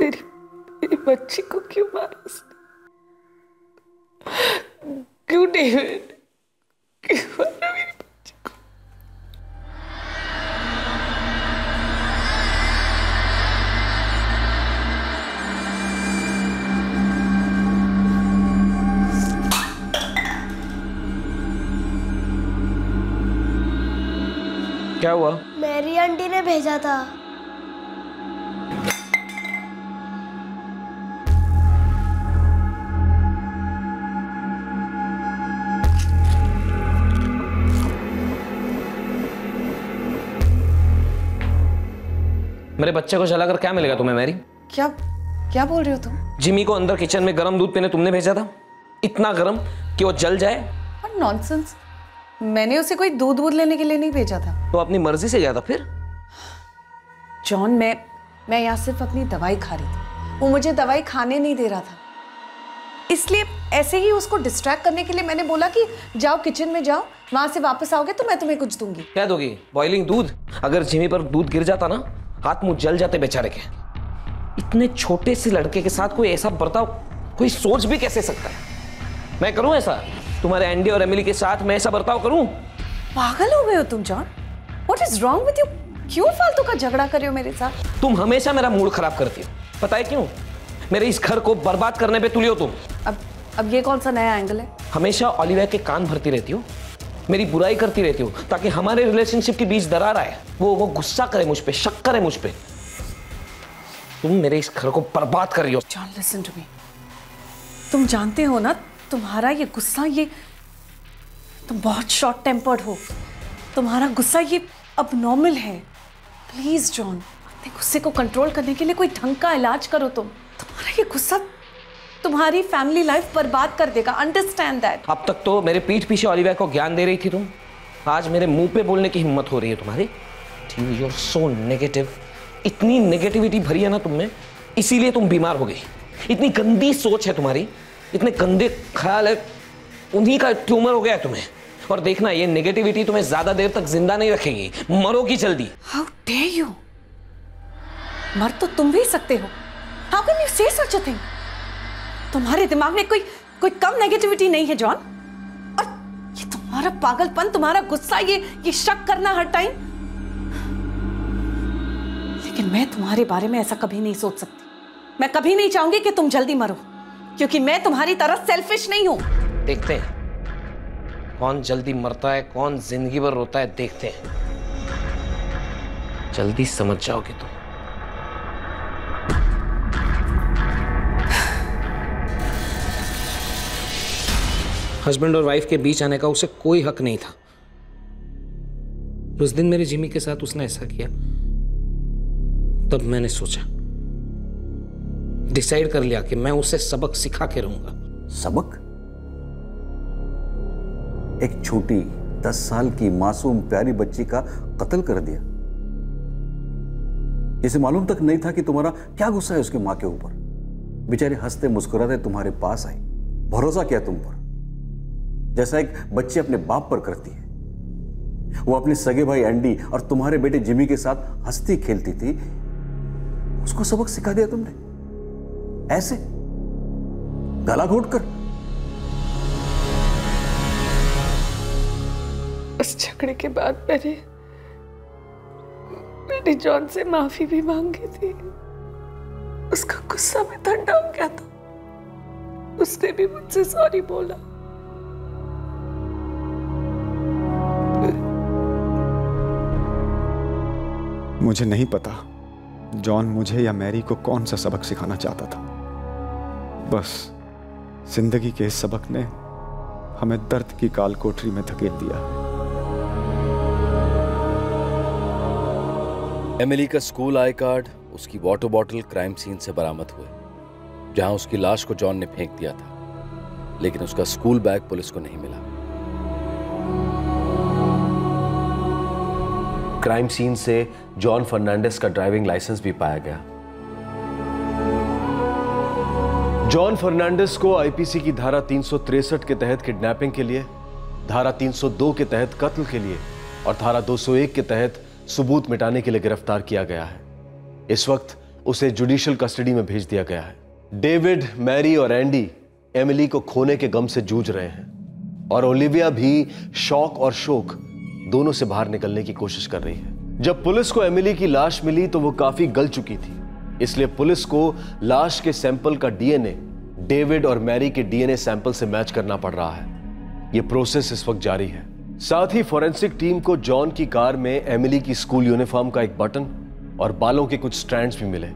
मेरी बच्ची को क्यों मारा उसने? क्यों डेविड? क्या हुआ? मैरी आंटी ने भेजा था। मेरे बच्चे को जलाकर क्या मिलेगा तुम्हें मैरी? क्या बोल रही हो तुम? जिमी को अंदर किचन में गर्म दूध पीने तुमने भेजा था, इतना गर्म कि वो जल जाए। और नॉनसेंस, मैंने उसे कोई दूध वूध लेने के लिए नहीं भेजा था। तो अपनी मर्जी से गया था फिर? जॉन, मैं यहाँ सिर्फ अपनी दवाई खा रही थी। वो मुझे दवाई खाने नहीं दे रहा था, इसलिए ऐसे ही उसको डिस्ट्रैक्ट करने के लिए मैंने बोला कि जाओ किचन में जाओ, वहां से वापस आओगे तो मैं तुम्हें कुछ दूंगी। क्या दोगी? बॉइलिंग दूध? अगर जिमी पर दूध गिर जाता ना, हाथ मुंह जल जाते बेचारे के। इतने छोटे से लड़के के साथ कोई ऐसा बर्ताव कोई सोच भी कैसे सकता है? मैं करूँ ऐसा तुम्हारे एंडी और एमिली के साथ? मैं ऐसा बर्ताव करूं? पागल हो गए हो तुम John? What is wrong with you? क्यों फालतू का झगड़ा कर रहे हो मेरे साथ? तुम हमेशा मेरा मूड खराब करती हो, पता है क्यों? मेरे इस घर को बर्बाद करने पे तुली हो तुम। अब ये कौन सा नया एंगल है? हमेशा ओलिविया के कान भरती रहती हो, मेरी बुराई करती रहती हो ताकि हमारे रिलेशनशिप के बीच दरार आए, वो गुस्सा करे मुझ पर, शक करे मुझ पर। तुम मेरे इस घर को बर्बाद कर रही हो। जॉन लिसन टू मी, तुम जानते हो ना तुम्हारा ये गुस्सा, ये तुम बहुत शॉर्ट टेम्पर्ड हो, तुम्हारा गुस्सा ये अबनॉर्मल है। प्लीज जॉन, अपने गुस्से को कंट्रोल करने के लिए कोई ढंग का इलाज करो। तुम्हारा ये गुस्सा तुम्हारी फैमिली लाइफ बर्बाद कर देगा, अंडरस्टैंड दैट। अब तक तो मेरे पीठ पीछे ओलिविया को ज्ञान दे रही थी तुम, आज मेरे मुंह पे बोलने की हिम्मत हो रही है तुम्हारी। यू आर सो नेगेटिव, इतनी नेगेटिविटी भरी है ना तुम में, इसीलिए तुम बीमार हो गई। इतनी गंदी सोच है तुम्हारी, इतने गंदे ख्याल है, उन्हीं का ट्यूमर हो गया तुम्हें। और देखना ये नेगेटिविटी तुम्हें ज्यादा देर तक जिंदा नहीं रखेगी, मरोगी जल्दी। How dare you? मर तो तुम भी सकते हो। How can you say such a thing? तुम्हारे दिमाग में कोई कम नेगेटिविटी नहीं है जॉन। और ये तुम्हारा पागलपन, तुम्हारा गुस्सा, ये शक करना हर टाइम। लेकिन मैं तुम्हारे बारे में ऐसा कभी नहीं सोच सकती। मैं कभी नहीं चाहूंगी कि तुम जल्दी मरो, क्योंकि मैं तुम्हारी तरह सेल्फिश नहीं हूं। देखते हैं कौन जल्दी मरता है, कौन जिंदगी भर रोता है, देखते हैं। जल्दी समझ जाओगे तुम। हस्बैंड और वाइफ के बीच आने का उसे कोई हक नहीं था। उस दिन मेरे जिमी के साथ उसने ऐसा किया, तब मैंने सोचा, डिसाइड कर लिया कि मैं उसे सबक सिखा के रहूंगा। सबक? एक छोटी 10 साल की मासूम प्यारी बच्ची का कत्ल कर दिया। इसे मालूम तक नहीं था कि तुम्हारा क्या गुस्सा है उसकी मां के ऊपर। बेचारी हंसते मुस्कुराते तुम्हारे पास आई, भरोसा किया तुम पर, जैसा एक बच्ची अपने बाप पर करती है। वो अपने सगे भाई एंडी और तुम्हारे बेटे जिमी के साथ हंसती खेलती थी, उसको सबक सिखा दिया तुमने, ऐसे गला घोट कर। उस झगड़े के बाद मैंने जॉन से माफी भी मांगी थी। उसका गुस्सा में ठंडा हो गया था, उसने भी मुझसे सॉरी बोला। मुझे नहीं पता जॉन मुझे या मैरी को कौन सा सबक सिखाना चाहता था, बस जिंदगी के इस सबक ने हमें दर्द की काल कोठरी में धकेल दिया। एमिली का स्कूल आई कार्ड, उसकी वाटर बॉटल क्राइम सीन से बरामद हुए, जहां उसकी लाश को जॉन ने फेंक दिया था, लेकिन उसका स्कूल बैग पुलिस को नहीं मिला। क्राइम सीन से जॉन फर्नांडिस का ड्राइविंग लाइसेंस भी पाया गया। जॉन फर्नांडिस को आईपीसी की धारा 363 के तहत किडनैपिंग के लिए, धारा 302 के तहत कत्ल के लिए और धारा 201 के तहत सबूत मिटाने के लिए गिरफ्तार किया गया है। इस वक्त उसे जुडिशियल कस्टडी में भेज दिया गया है। डेविड, मैरी और एंडी एमिली को खोने के गम से जूझ रहे हैं और ओलिविया भी शॉक और शोक दोनों से बाहर निकलने की कोशिश कर रही है। जब पुलिस को एमिली की लाश मिली तो वो काफी गल चुकी थी, इसलिए पुलिस को लाश के सैंपल का डीएनए डेविड और मैरी के डीएनए सैंपल से मैच करना पड़ रहा है। यह प्रोसेस इस वक्त जारी है। साथ ही फॉरेंसिक टीम को जॉन की कार में एमिली की स्कूल यूनिफॉर्म का एक बटन और बालों के कुछ स्ट्रैंड्स भी मिले,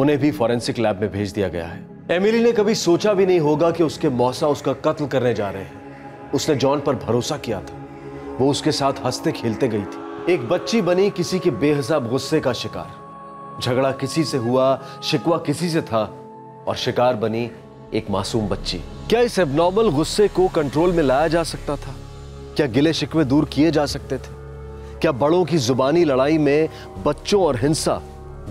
उन्हें भी फॉरेंसिक लैब में भेज दिया गया है। एमिली ने कभी सोचा भी नहीं होगा कि उसके मौसा उसका कत्ल करने जा रहे हैं। उसने जॉन पर भरोसा किया था, वो उसके साथ हंसते खेलते गई थी। एक बच्ची बनी किसी के बेहिसाब गुस्से का शिकार, झगड़ा किसी से हुआ, शिकवा किसी से था और शिकार बनी एक मासूम बच्ची। क्या इस एबनॉर्मल गुस्से को कंट्रोल में लाया जा सकता था? क्या गिले शिकवे दूर किए जा सकते थे? क्या बड़ों की जुबानी लड़ाई में बच्चों और हिंसा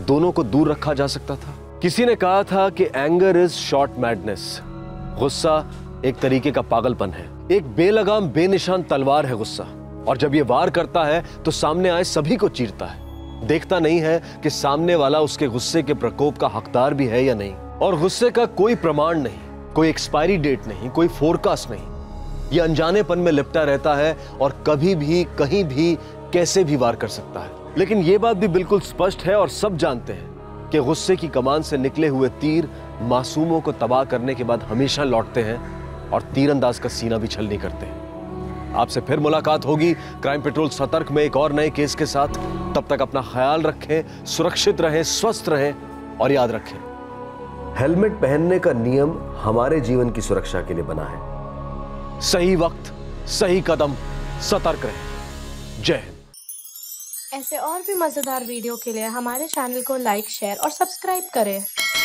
दोनों को दूर रखा जा सकता था? किसी ने कहा था कि एंगर इज शॉर्ट मैडनेस, गुस्सा एक तरीके का पागलपन है, एक बेलगाम बेनिशान तलवार है गुस्सा, और जब ये वार करता है तो सामने आए सभी को चीरता है, देखता नहीं है कि सामने वाला उसके गुस्से के प्रकोप का हकदार भी है या नहीं। और गुस्से का कोई प्रमाण नहीं, कोई एक्सपायरी डेट नहीं, कोई फोरकास्ट नहीं, ये अनजानेपन में लिपटा रहता है और कभी भी कहीं भी कैसे भी वार कर सकता है। लेकिन ये बात भी बिल्कुल स्पष्ट है और सब जानते हैं कि गुस्से की कमान से निकले हुए तीर मासूमों को तबाह करने के बाद हमेशा लौटते हैं और तीरंदाज का सीना भी छलनी करते हैं। आपसे फिर मुलाकात होगी क्राइम पेट्रोल सतर्क में एक और नए केस के साथ। तब तक अपना ख्याल रखें, सुरक्षित रहें, स्वस्थ रहें और याद रखें, हेलमेट पहनने का नियम हमारे जीवन की सुरक्षा के लिए बना है। सही वक्त, सही कदम, सतर्क रहें। जय हिंद। ऐसे और भी मजेदार वीडियो के लिए हमारे चैनल को लाइक, शेयर और सब्सक्राइब करें।